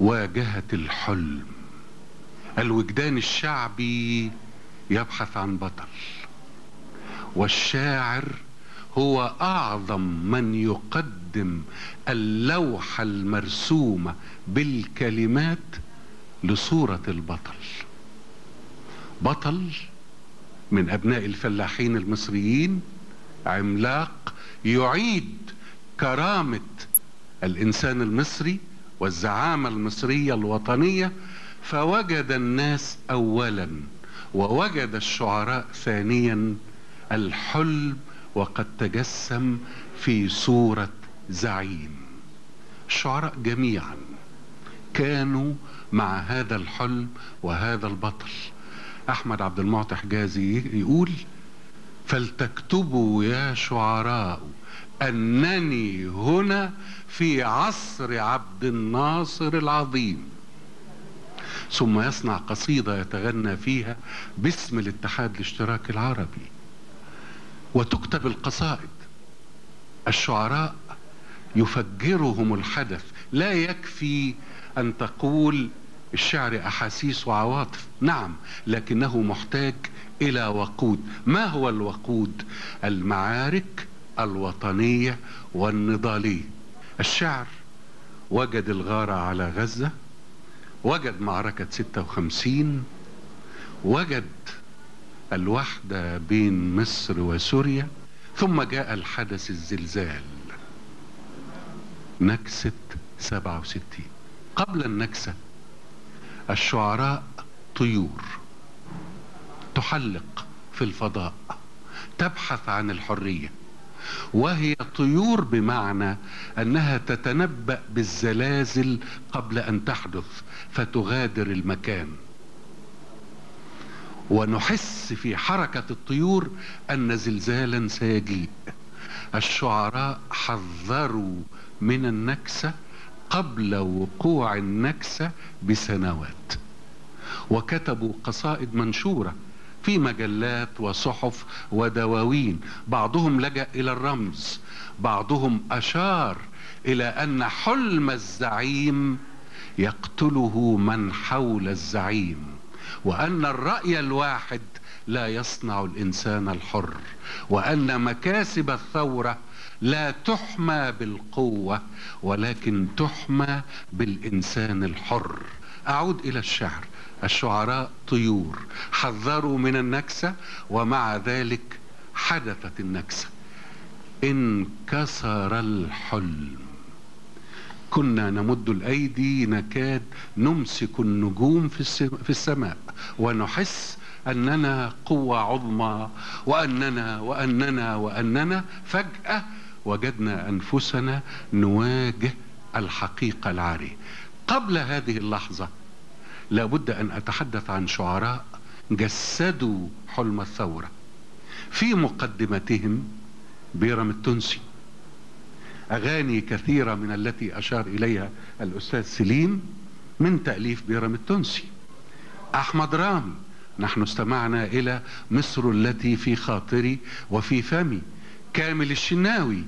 واجهت الحلم. الوجدان الشعبي يبحث عن بطل، والشاعر هو أعظم من يقدم اللوحة المرسومة بالكلمات لصورة البطل. بطل من أبناء الفلاحين المصريين، عملاق يعيد كرامة الإنسان المصري والزعامة المصرية الوطنية. فوجد الناس أولا ووجد الشعراء ثانيا الحلم، وقد تجسم في صورة زعيم. الشعراء جميعا كانوا مع هذا الحلم وهذا البطل. أحمد عبد المعطي حجازي يقول: فلتكتبوا يا شعراء أنني هنا في عصر عبد الناصر العظيم. ثم يصنع قصيدة يتغنى فيها باسم الاتحاد الاشتراكي العربي، وتكتب القصائد. الشعراء يفجرهم الحدث. لا يكفي أن تقول الشعر أحاسيس وعواطف، نعم، لكنه محتاج إلى وقود. ما هو الوقود؟ المعارك الوطنية والنضالية. الشعر وجد الغارة على غزة، وجد معركة ستة وخمسين، وجد الوحدة بين مصر وسوريا، ثم جاء الحدث الزلزال نكسة سبعة وستين. قبل النكسة الشعراء طيور تحلق في الفضاء، تبحث عن الحرية، وهي طيور بمعنى أنها تتنبأ بالزلازل قبل أن تحدث فتغادر المكان. ونحس في حركة الطيور أن زلزالا سيجيء. الشعراء حذروا من النكسة قبل وقوع النكسة بسنوات، وكتبوا قصائد منشورة في مجلات وصحف ودواوين. بعضهم لجأ إلى الرمز، بعضهم أشار إلى أن حلم الزعيم يقتله من حول الزعيم، وأن الرأي الواحد لا يصنع الإنسان الحر، وأن مكاسب الثورة لا تحمى بالقوة ولكن تحمى بالإنسان الحر. أعود إلى الشعر. الشعراء طيور حذروا من النكسة، ومع ذلك حدثت النكسة. انكسر الحلم. كنا نمد الأيدي نكاد نمسك النجوم في السماء، ونحس أننا قوة عظمى، وأننا وأننا وأننا. فجأة وجدنا أنفسنا نواجه الحقيقة العارية. قبل هذه اللحظة لابد أن أتحدث عن شعراء جسدوا حلم الثورة. في مقدمتهم بيرم التونسي، أغاني كثيرة من التي أشار إليها الأستاذ سليم من تأليف بيرم التونسي. أحمد رامي، نحن استمعنا إلى مصر التي في خاطري وفي فمي. كامل الشناوي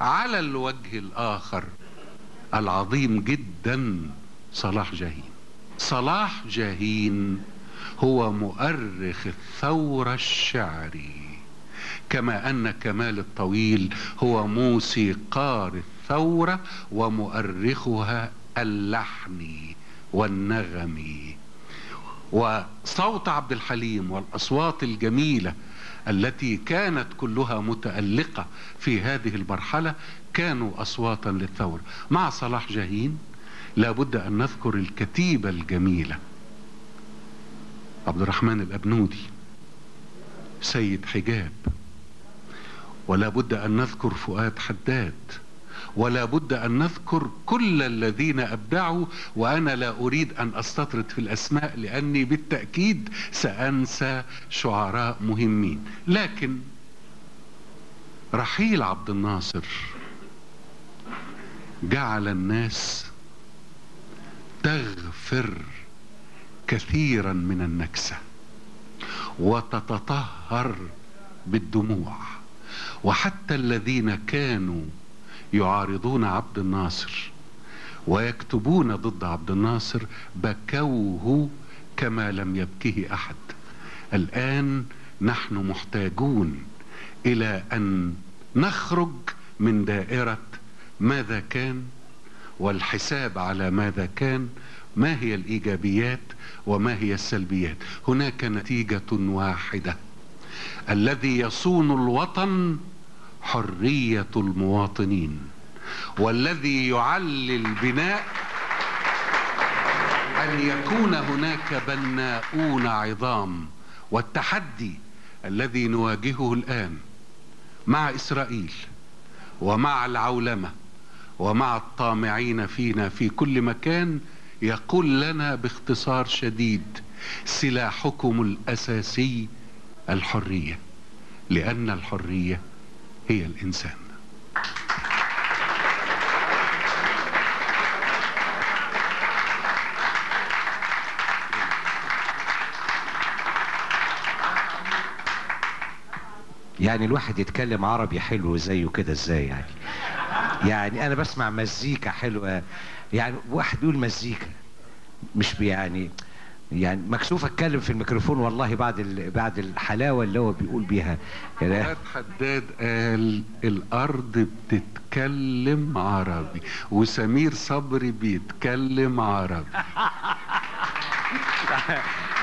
على الوجه الآخر العظيم جدا صلاح جاهين. صلاح جاهين هو مؤرخ الثورة الشعري. كما أن كمال الطويل هو موسيقار الثورة ومؤرخها اللحني والنغمي. وصوت عبد الحليم والأصوات الجميلة التي كانت كلها متألقة في هذه المرحلة كانوا أصواتا للثورة. مع صلاح جاهين لابد أن نذكر الكتيبة الجميلة: عبد الرحمن الأبنودي، سيد حجاب، ولا بد أن نذكر فؤاد حداد، ولا بد أن نذكر كل الذين أبدعوا. وأنا لا أريد أن أستطرد في الأسماء لأني بالتأكيد سأنسى شعراء مهمين، لكن رحيل عبد الناصر جعل الناس تغفر كثيرا من النكسة وتتطهر بالدموع، وحتى الذين كانوا يعارضون عبد الناصر ويكتبون ضد عبد الناصر بكوه كما لم يبكه أحد. الآن نحن محتاجون إلى أن نخرج من دائرة ماذا كان والحساب على ماذا كان، ما هي الإيجابيات وما هي السلبيات. هناك نتيجة واحدة: الذي يصون الوطن حرية المواطنين، والذي يعلي البناء أن يكون هناك بناؤون عظام. والتحدي الذي نواجهه الآن مع إسرائيل ومع العولمة ومع الطامعين فينا في كل مكان يقول لنا باختصار شديد: سلاحكم الأساسي الحرية، لأن الحرية هي الإنسان. يعني الواحد يتكلم عربي حلو زيه كده ازاي؟ يعني يعني انا بسمع مزيكا حلوة، يعني واحد يقول مزيكا مش يعني يعني مكسوف اتكلم في الميكروفون والله بعد ال... بعد الحلاوه اللي هو بيقول بيها. فؤاد حداد قال الارض بتتكلم عربي، وسمير صبري بيتكلم عربي.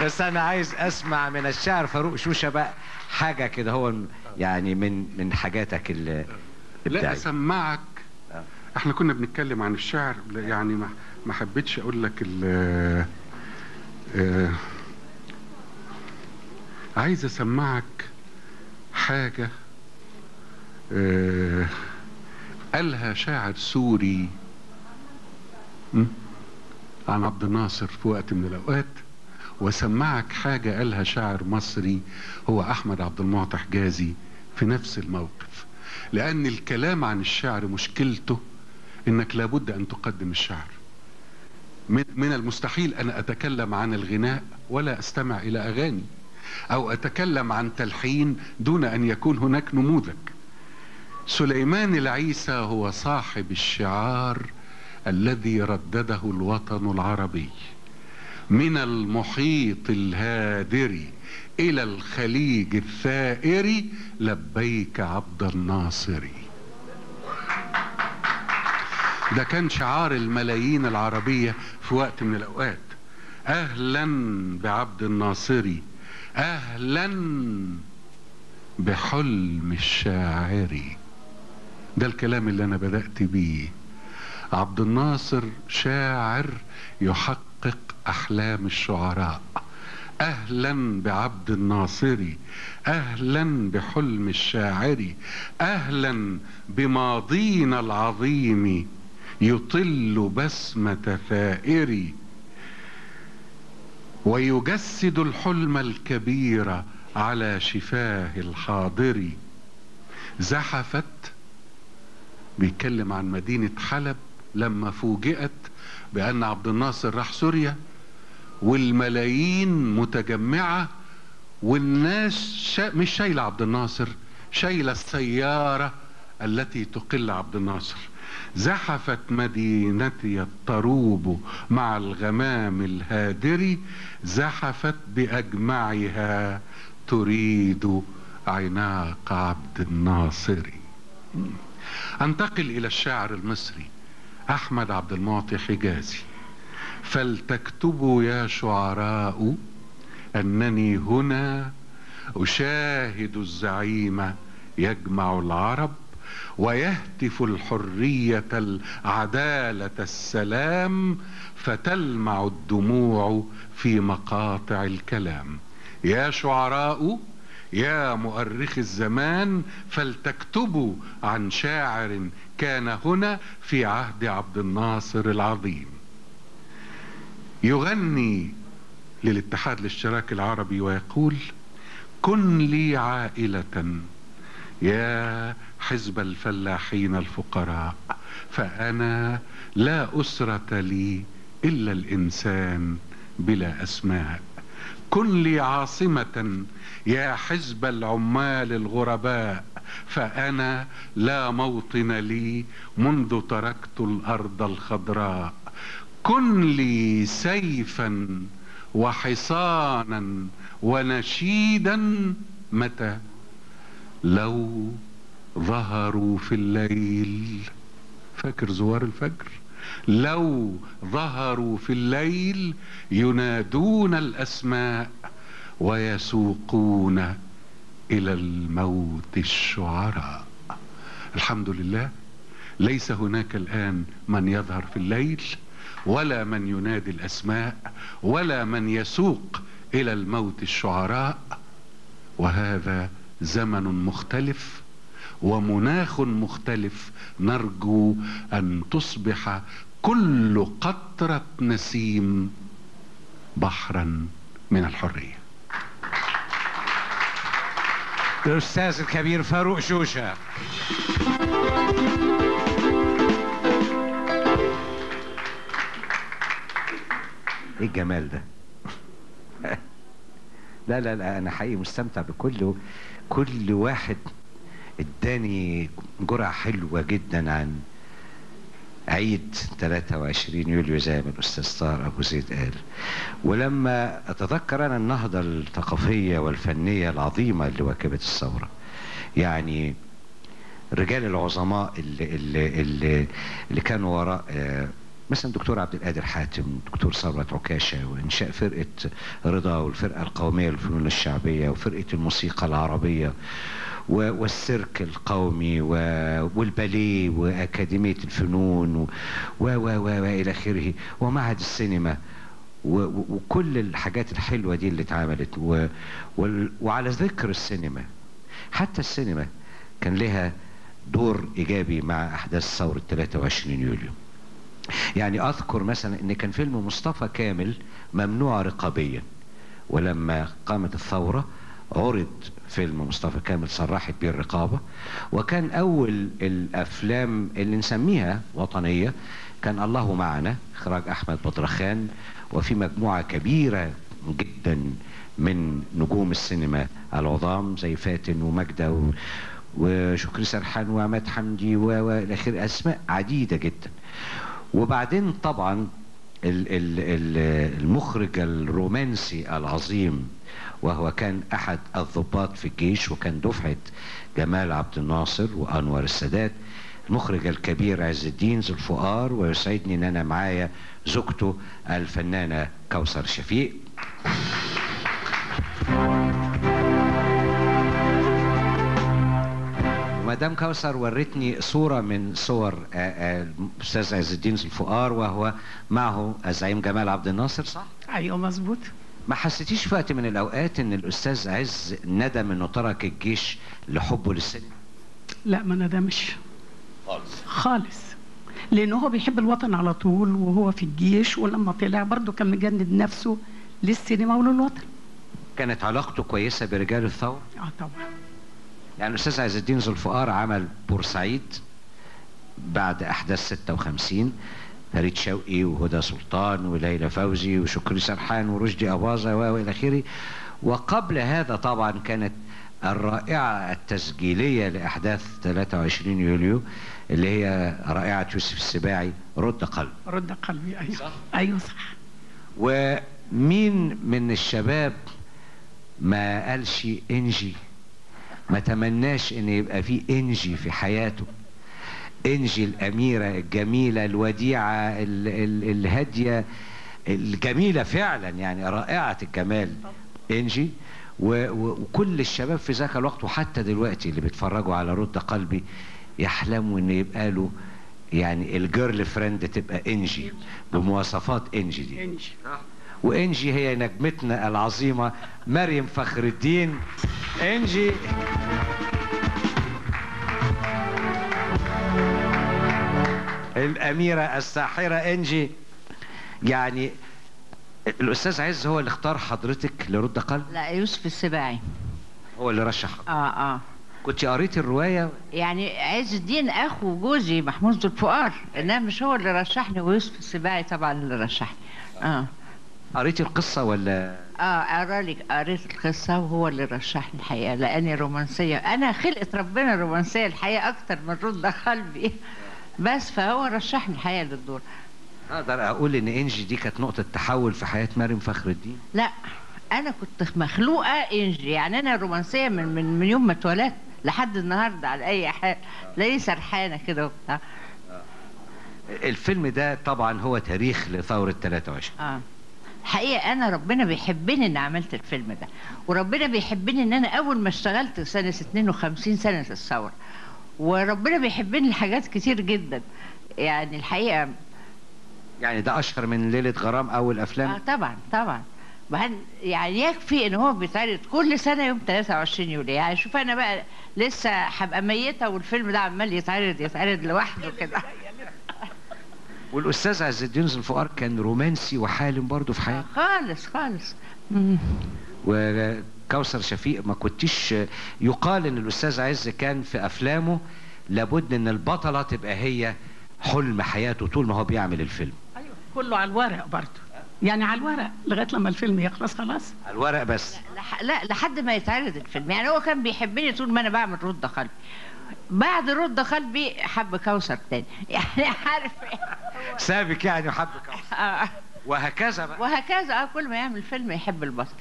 بس انا عايز اسمع من الشاعر فاروق شوشه بقى حاجه كده، هو يعني من من حاجاتك اللي لا اسمعك. احنا كنا بنتكلم عن الشعر، يعني ما حبيتش اقول لك ال آه عايز اسمعك حاجة آه قالها شاعر سوري عن عبد الناصر في وقت من الأوقات، وسمعك حاجة قالها شاعر مصري هو أحمد عبد المعطي حجازي في نفس الموقف. لأن الكلام عن الشعر مشكلته إنك لابد أن تقدم الشعر. من المستحيل أن أتكلم عن الغناء ولا أستمع إلى أغاني، أو أتكلم عن تلحين دون أن يكون هناك نموذج. سليمان العيسى هو صاحب الشعار الذي ردده الوطن العربي من المحيط الهادر إلى الخليج الثائر: لبيك عبد الناصري. ده كان شعار الملايين العربية في وقت من الأوقات: أهلا بعبد الناصري، أهلا بحلم الشاعري. ده الكلام اللي أنا بدأت بيه. عبد الناصر شاعر يحقق أحلام الشعراء. أهلا بعبد الناصري، أهلا بحلم الشاعري، أهلا بماضينا العظيم يطل بسمة ثائري ويجسد الحلم الكبير على شفاه الحاضر. زحفت، بيتكلم عن مدينة حلب لما فوجئت بأن عبد الناصر راح سوريا والملايين متجمعة، والناس شا... مش شايلة عبد الناصر، شايلة السيارة التي تقل عبد الناصر. زحفت مدينتي الطروب مع الغمام الهادر، زحفت بأجمعها تريد عيناك عبد الناصري. انتقل إلى الشاعر المصري أحمد عبد المعطي حجازي. فلتكتبوا يا شعراء أنني هنا أشاهد الزعيم يجمع العرب ويهتف الحرية العدالة السلام، فتلمع الدموع في مقاطع الكلام. يا شعراء يا مؤرخ الزمان، فلتكتبوا عن شاعر كان هنا في عهد عبد الناصر العظيم. يغني للاتحاد الاشتراكي العربي ويقول: كن لي عائلة يا حزب الفلاحين الفقراء، فأنا لا أسرة لي إلا الإنسان بلا أسماء. كن لي عاصمة يا حزب العمال الغرباء، فأنا لا موطن لي منذ تركت الأرض الخضراء. كن لي سيفا وحصانا ونشيدا، متى؟ لو ظهروا في الليل. فاكر زوار الفجر؟ لو ظهروا في الليل ينادون الأسماء ويسوقون إلى الموت الشعراء. الحمد لله ليس هناك الآن من يظهر في الليل، ولا من ينادي الأسماء، ولا من يسوق إلى الموت الشعراء. وهذا زمن مختلف ومناخ مختلف، نرجو أن تصبح كل قطرة نسيم بحرا من الحرية. الأستاذ الكبير فاروق شوشة. ايه الجمال ده؟ لا لا لا، انا حقيقي مستمتع بكله. كل واحد اداني جرعه حلوه جدا عن عيد ثلاثة وعشرين يوليو زي ما الاستاذ طارق ابو زيد قال. ولما اتذكر انا النهضه الثقافيه والفنيه العظيمه اللي واكبت الثوره، يعني رجال العظماء اللي اللي اللي, اللي كانوا وراء مثلا دكتور عبد القادر حاتم، دكتور ثروت عكاشة، وانشاء فرقه رضا والفرقه القوميه للفنون الشعبيه وفرقه الموسيقى العربيه والسيرك القومي والباليه واكاديميه الفنون و والى اخره ومعهد السينما وكل الحاجات الحلوه دي اللي اتعملت. وعلى ذكر السينما، حتى السينما كان لها دور ايجابي مع احداث ثوره ثلاثة وعشرين يوليو. يعني اذكر مثلا ان كان فيلم مصطفى كامل ممنوع رقابيا، ولما قامت الثوره عرض فيلم مصطفى كامل صرحت بيه الرقابه، وكان اول الافلام اللي نسميها وطنيه كان الله معنا، اخراج احمد بدرخان، وفي مجموعه كبيره جدا من نجوم السينما العظام زي فاتن وماجده وشكري سرحان وعماد حمدي والى اخره، اسماء عديده جدا. وبعدين طبعا المخرج الرومانسي العظيم، وهو كان احد الضباط في الجيش وكان دفعه جمال عبد الناصر وانور السادات، المخرج الكبير عز الدين ذو الفقار، ويسعدني ان انا معايا زوجته الفنانه كوثر شفيق. مدام كوثر ورتني صورة من صور الأستاذ عز الدين ذو الفقار وهو معه الزعيم جمال عبد الناصر، صح؟ أيوه مظبوط. ما حسيتيش في وقت من الأوقات إن الأستاذ عز ندم إنه ترك الجيش لحبه للسينما؟ لا، ما ندمش خالص خالص، لأنه هو بيحب الوطن على طول وهو في الجيش، ولما طلع برضه كان مجند نفسه للسينما وللوطن. كانت علاقته كويسة برجال الثورة؟ آه طبعًا. يعني الأستاذ عز الدين ذو الفقار عمل بورسعيد بعد أحداث ستة وخمسين، فريد شوقي وهدى سلطان وليلى فوزي وشكري سرحان ورشدي أباظة وإلى آخره. وقبل هذا طبعا كانت الرائعة التسجيلية لأحداث ثلاثة وعشرين يوليو اللي هي رائعة يوسف السباعي، رد قلب. رد قلبي، أيوه صح؟ أيوه صح. ومين من الشباب ما قالش إنجي ما تمناش ان يبقى في انجي في حياته، انجي الاميرة الجميلة الوديعة ال ال الهادية الجميلة فعلا، يعني رائعة الجمال انجي، وكل الشباب في ذاك الوقت وحتى دلوقتي اللي بيتفرجوا على رد قلبي يحلموا ان يبقى له يعني الجيرل فريند تبقى انجي بمواصفات انجي دي. وانجي هي نجمتنا العظيمة مريم فخر الدين. انجي الأميرة الساحرة انجي، يعني الأستاذ عز هو اللي اختار حضرتك لرد قلب؟ لا، يوسف السباعي هو اللي رشحك. اه اه كنت قريتي الرواية؟ يعني عز الدين اخو جوزي محمود ذو الفقار، انما مش هو اللي رشحني، ويوسف السباعي طبعا اللي رشحني. اه قريتي القصة ولا؟ اه قرالك قريت القصة وهو اللي رشحني الحقيقة، لأني رومانسية، أنا خلقة ربنا رومانسية الحقيقة أكتر من رد قلبي، بس فهو رشحني الحقيقة للدور. أقدر أقول إن إنجي دي كانت نقطة تحول في حياة مريم فخر الدين؟ لا، أنا كنت مخلوقة إنجي، يعني أنا رومانسية من من, من يوم ما اتولدت لحد النهاردة على أي حال، تلاقيني سرحانة كده وبتاع. الفيلم ده طبعًا هو تاريخ لثورة ثلاثة وعشرين. اه الحقيقة أنا ربنا بيحبني إن عملت الفيلم ده، وربنا بيحبني إن أنا أول ما اشتغلت سنة اتنين وخمسين سنة الثورة، وربنا بيحبني لحاجات كتير جدا يعني الحقيقة. يعني ده أشهر من ليلة غرام أول أفلام؟ آه طبعا طبعا، يعني يكفي إن هو بيتعرض كل سنة يوم تلاتة وعشرين يوليو، يعني شوف أنا بقى لسه هبقى ميتة والفيلم ده عمال يتعرض يتعرض لوحده كده. والأستاذ عز الدين ذو الفقار كان رومانسي وحالم برضه في حياته خالص خالص. وكوثر شفيق ما كنتش، يقال إن الأستاذ عز كان في أفلامه لابد إن البطلة تبقى هي حلم حياته طول ما هو بيعمل الفيلم. أيوه كله على الورق برضه، يعني على الورق لغاية لما الفيلم يخلص خلاص. على الورق بس؟ لا, لا لحد ما يتعرض الفيلم، يعني هو كان بيحبني طول ما أنا بعمل رد قلبي. بعد رد قلبي حب كوثر تاني، يعني عارف سابك يعني وحب كوثر وهكذا بقى وهكذا. اه كل ما يعمل فيلم يحب البطل،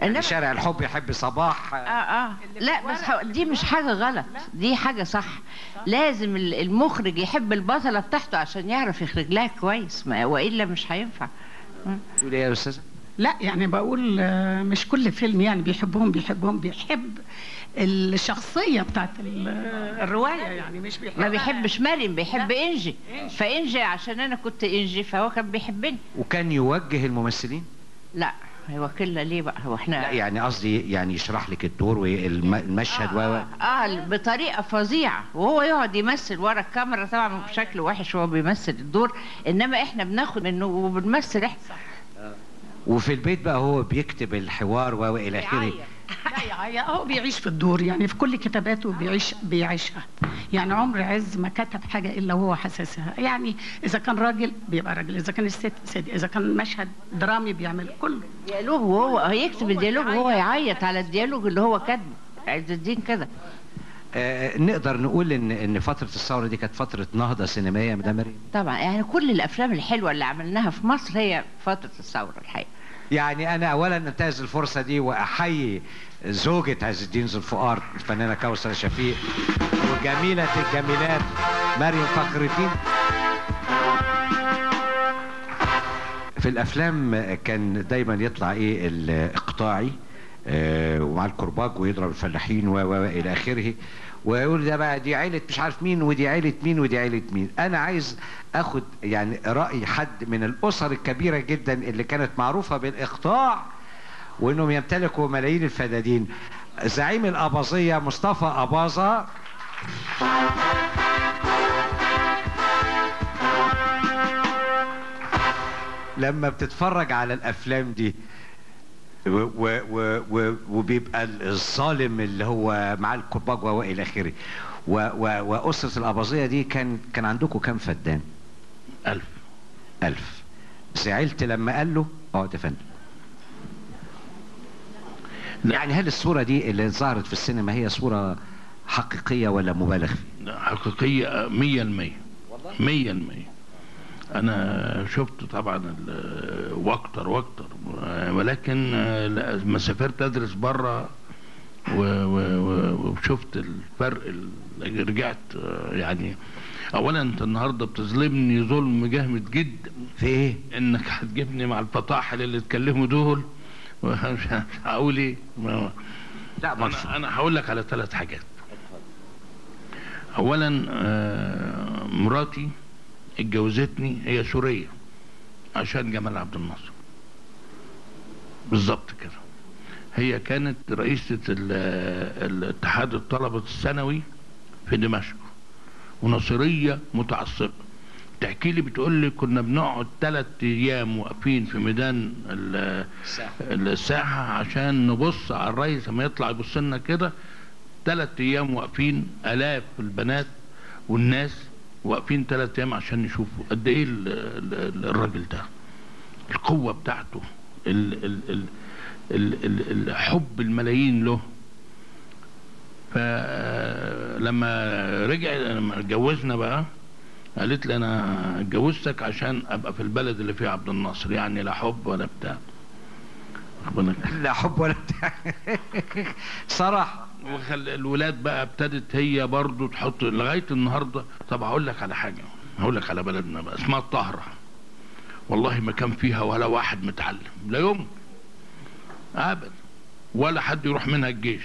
يعني شارع الحب يحب صباح. اه اه لا بس دي مش حاجه غلط، دي حاجه صح. لازم المخرج يحب البطله بتاعته عشان يعرف يخرج لها كويس، والا مش هينفع. تقول ايه يا استاذه؟ لا يعني بقول مش كل فيلم يعني بيحبهم بيحبهم بيحب الشخصية بتاعت الرواية، يعني مش بيحب، ما بيحبش مريم، بيحب انجي. فانجي عشان انا كنت انجي فهو كان بيحبني. وكان يوجه الممثلين؟ لا هيوكلنا ليه بقى هو احنا؟ لا يعني قصدي يعني يشرح لك الدور والمشهد و اه, آه, آه بطريقة فظيعة، وهو يقعد يمثل ورا الكاميرا طبعا بشكل وحش وهو بيمثل الدور، انما احنا بناخد منه وبنمثل احنا. وفي البيت بقى هو بيكتب الحوار والى اخره. هو بيعيش في الدور، يعني في كل كتاباته بيعيش بيعيشها، يعني عمر عز ما كتب حاجه الا وهو حاسسها، يعني اذا كان راجل بيبقى راجل، اذا كان ست ست، اذا كان مشهد درامي بيعمل كله ديالوج، وهو هيكتب الديالوج وهو يعيط على الديالوج اللي هو كاتبه عز الدين كده. آه نقدر نقول ان ان فتره الثوره دي كانت فتره نهضه سينمائيه ده مريم؟ طبعا، يعني كل الافلام الحلوه اللي عملناها في مصر هي فتره الثوره الحقيقه. يعني انا اولا انتهز الفرصه دي واحيي زوجة عز الدين ذو الفقار الفنانة كوثر شفيق وجميلة الجميلات مريم فخر الدين. في الافلام كان دايما يطلع ايه الاقطاعي آه ومع الكرباج ويضرب الفلاحين والى اخره، ويقول ده بقى دي عيلة مش عارف مين ودي عيلة مين ودي عيلة مين. انا عايز اخد يعني راي حد من الاسر الكبيرة جدا اللي كانت معروفة بالاقطاع وانهم يمتلكوا ملايين الفدادين. زعيم الاباظيه مصطفى أباظة، لما بتتفرج على الافلام دي وبيبقى الظالم اللي هو معاه الكرباج والى اخره، واسره الاباظيه دي كان كان عندكم كام فدان؟ ألف. ألف. زعلت لما قال له اقعد يا فندم؟ يعني هل الصورة دي اللي ظهرت في السينما هي صورة حقيقية ولا مبالغ فيها؟ لا حقيقية مية المية مية المية. أنا شفت طبعا وأكتر وأكتر، ولكن لما سافرت أدرس بره شفت الفرق، رجعت يعني. اولا انت النهارده بتظلمني ظلم جامد جدا في ايه؟ انك هتجيبني مع الفطاحل اللي اتكلموا دول، مش هقول ايه؟ لا بص انا هقول لك على ثلاث حاجات. اولا مراتي اتجوزتني هي سوريه عشان جمال عبد الناصر بالظبط كده. هي كانت رئيسة الاتحاد الطلبة الثانوي في دمشق ونصرية متعصبة. تحكي لي بتقول لي كنا بنقعد ثلاث ايام واقفين في ميدان الساحة عشان نبص على الرئيس لما يطلع يبص لنا كده. ثلاث ايام واقفين، الاف البنات والناس واقفين ثلاث ايام عشان نشوفوا قد ايه الراجل ده، القوة بتاعته، ال ال ال الحب الملايين له. فلما رجع لما اتجوزنا بقى قالت لي انا اتجوزتك عشان ابقى في البلد اللي فيها عبد الناصر، يعني لا حب ولا بتاع. لا حب ولا بتاع صراحه. والولاد بقى ابتدت هي برضو تحط لغايه النهارده. طب هقول لك على حاجه، هقول لك على بلدنا بقى اسمها الطاهره، والله ما كان فيها ولا واحد متعلم، لا يوم ابدا، ولا حد يروح منها الجيش.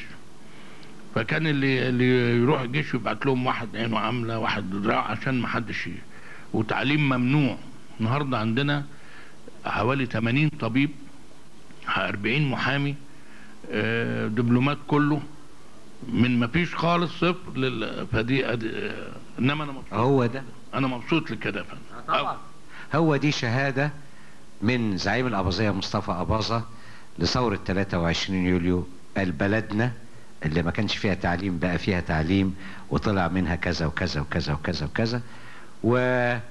فكان اللي اللي يروح الجيش يبعت لهم واحد عينه عامله واحد دراعه عشان ما حدش، وتعليم ممنوع. النهارده عندنا حوالي ثمانين طبيب، أربعين محامي، دبلومات، كله من ما فيش خالص صفر لل... فدي أد... انما انا مبسوط. هو ده انا مبسوط لكده طبعا. هو دي شهاده من زعيم الأباظية مصطفى أباظة لثورة ثلاثة وعشرين يوليو، قال بلدنا اللي ما كانش فيها تعليم بقى فيها تعليم، وطلع منها كذا وكذا وكذا وكذا وكذا. والست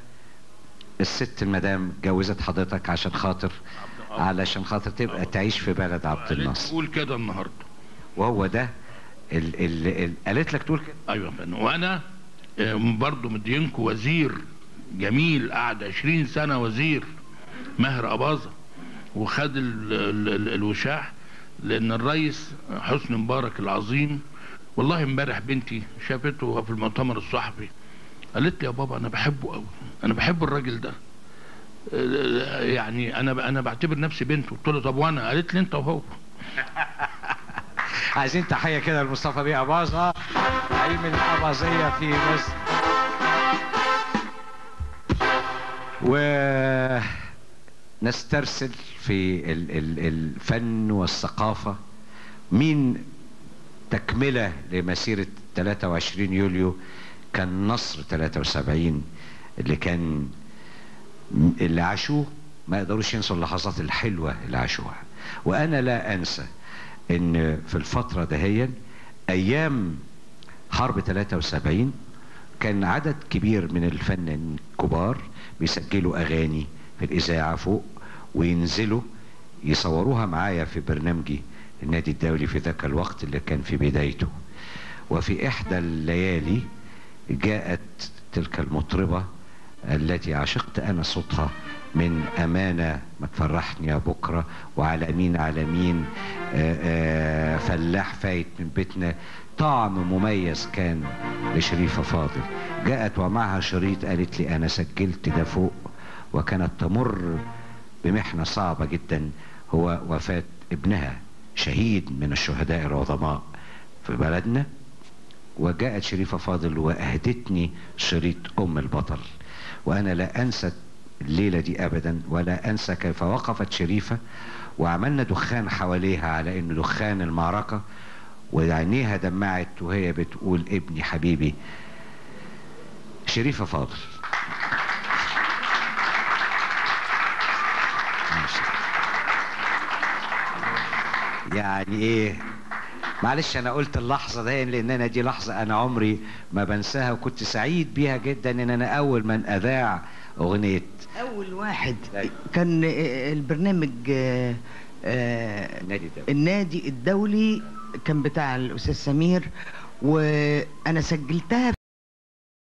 المدام جوزت حضرتك عشان خاطر علشان خاطر تبقى تعيش في بلد عبد الناصر. تقول كده النهارده وهو ده اللي قالت لك تقول كده. ايوه يا فندم. وانا برضه مدينكم وزير جميل قعد عشرين سنة وزير، ماهر أباظة، وخد ال ال ال الوشاح، لان الرئيس حسني مبارك العظيم والله امبارح بنتي شافته في المؤتمر الصحفي قالت لي يا بابا انا بحبه قوي، انا بحب الراجل ده، يعني انا انا بعتبر نفسي بنته. قلت له طب وانا؟ قالت لي انت وهو. عايزين تحيه كده لمصطفى بيه أباظة زعيم الأباظية في مصر. و نسترسل في الفن والثقافة. مين تكملة لمسيرة ثلاثة وعشرين يوليو؟ كان نصر ثلاثة وسبعين اللي كان اللي عاشوه ما يقدروش ينسوا اللحظات الحلوة اللي عاشوها. وأنا لا أنسى إن في الفترة دهيا أيام حرب ثلاثة وسبعين كان عدد كبير من الفنانين الكبار بيسجلوا أغاني في الإذاعة فوق وينزلوا يصوروها معايا في برنامجي النادي الدولي في ذاك الوقت اللي كان في بدايته. وفي إحدى الليالي جاءت تلك المطربة التي عشقت أنا صوتها من أمانة ما تفرحني يا بكرة، وعلى مين على مين، آآ آآ فلاح فايت من بيتنا. طعم مميز كان لشريفة فاضل. جاءت ومعها شريط قالت لي أنا سجلت ده فوق، وكانت تمر بمحنة صعبة جدا هو وفاة ابنها شهيد من الشهداء العظماء في بلدنا. وجاءت شريفة فاضل وأهدتني شريط أم البطل. وأنا لا أنسى الليلة دي أبدا، ولا أنسى كيف وقفت شريفة وعملنا دخان حواليها على إنه دخان المعركة، وعينيها دمعت وهي بتقول ابني حبيبي. شريفة فاضل. يعني ايه معلش انا قلت اللحظه دي لان انا دي لحظه انا عمري ما بنساها، وكنت سعيد بيها جدا ان انا اول من اذاع اغنيه اول واحد كان البرنامج آآ آآ النادي الدولي. النادي الدولي كان بتاع الاستاذ سمير، وانا سجلتها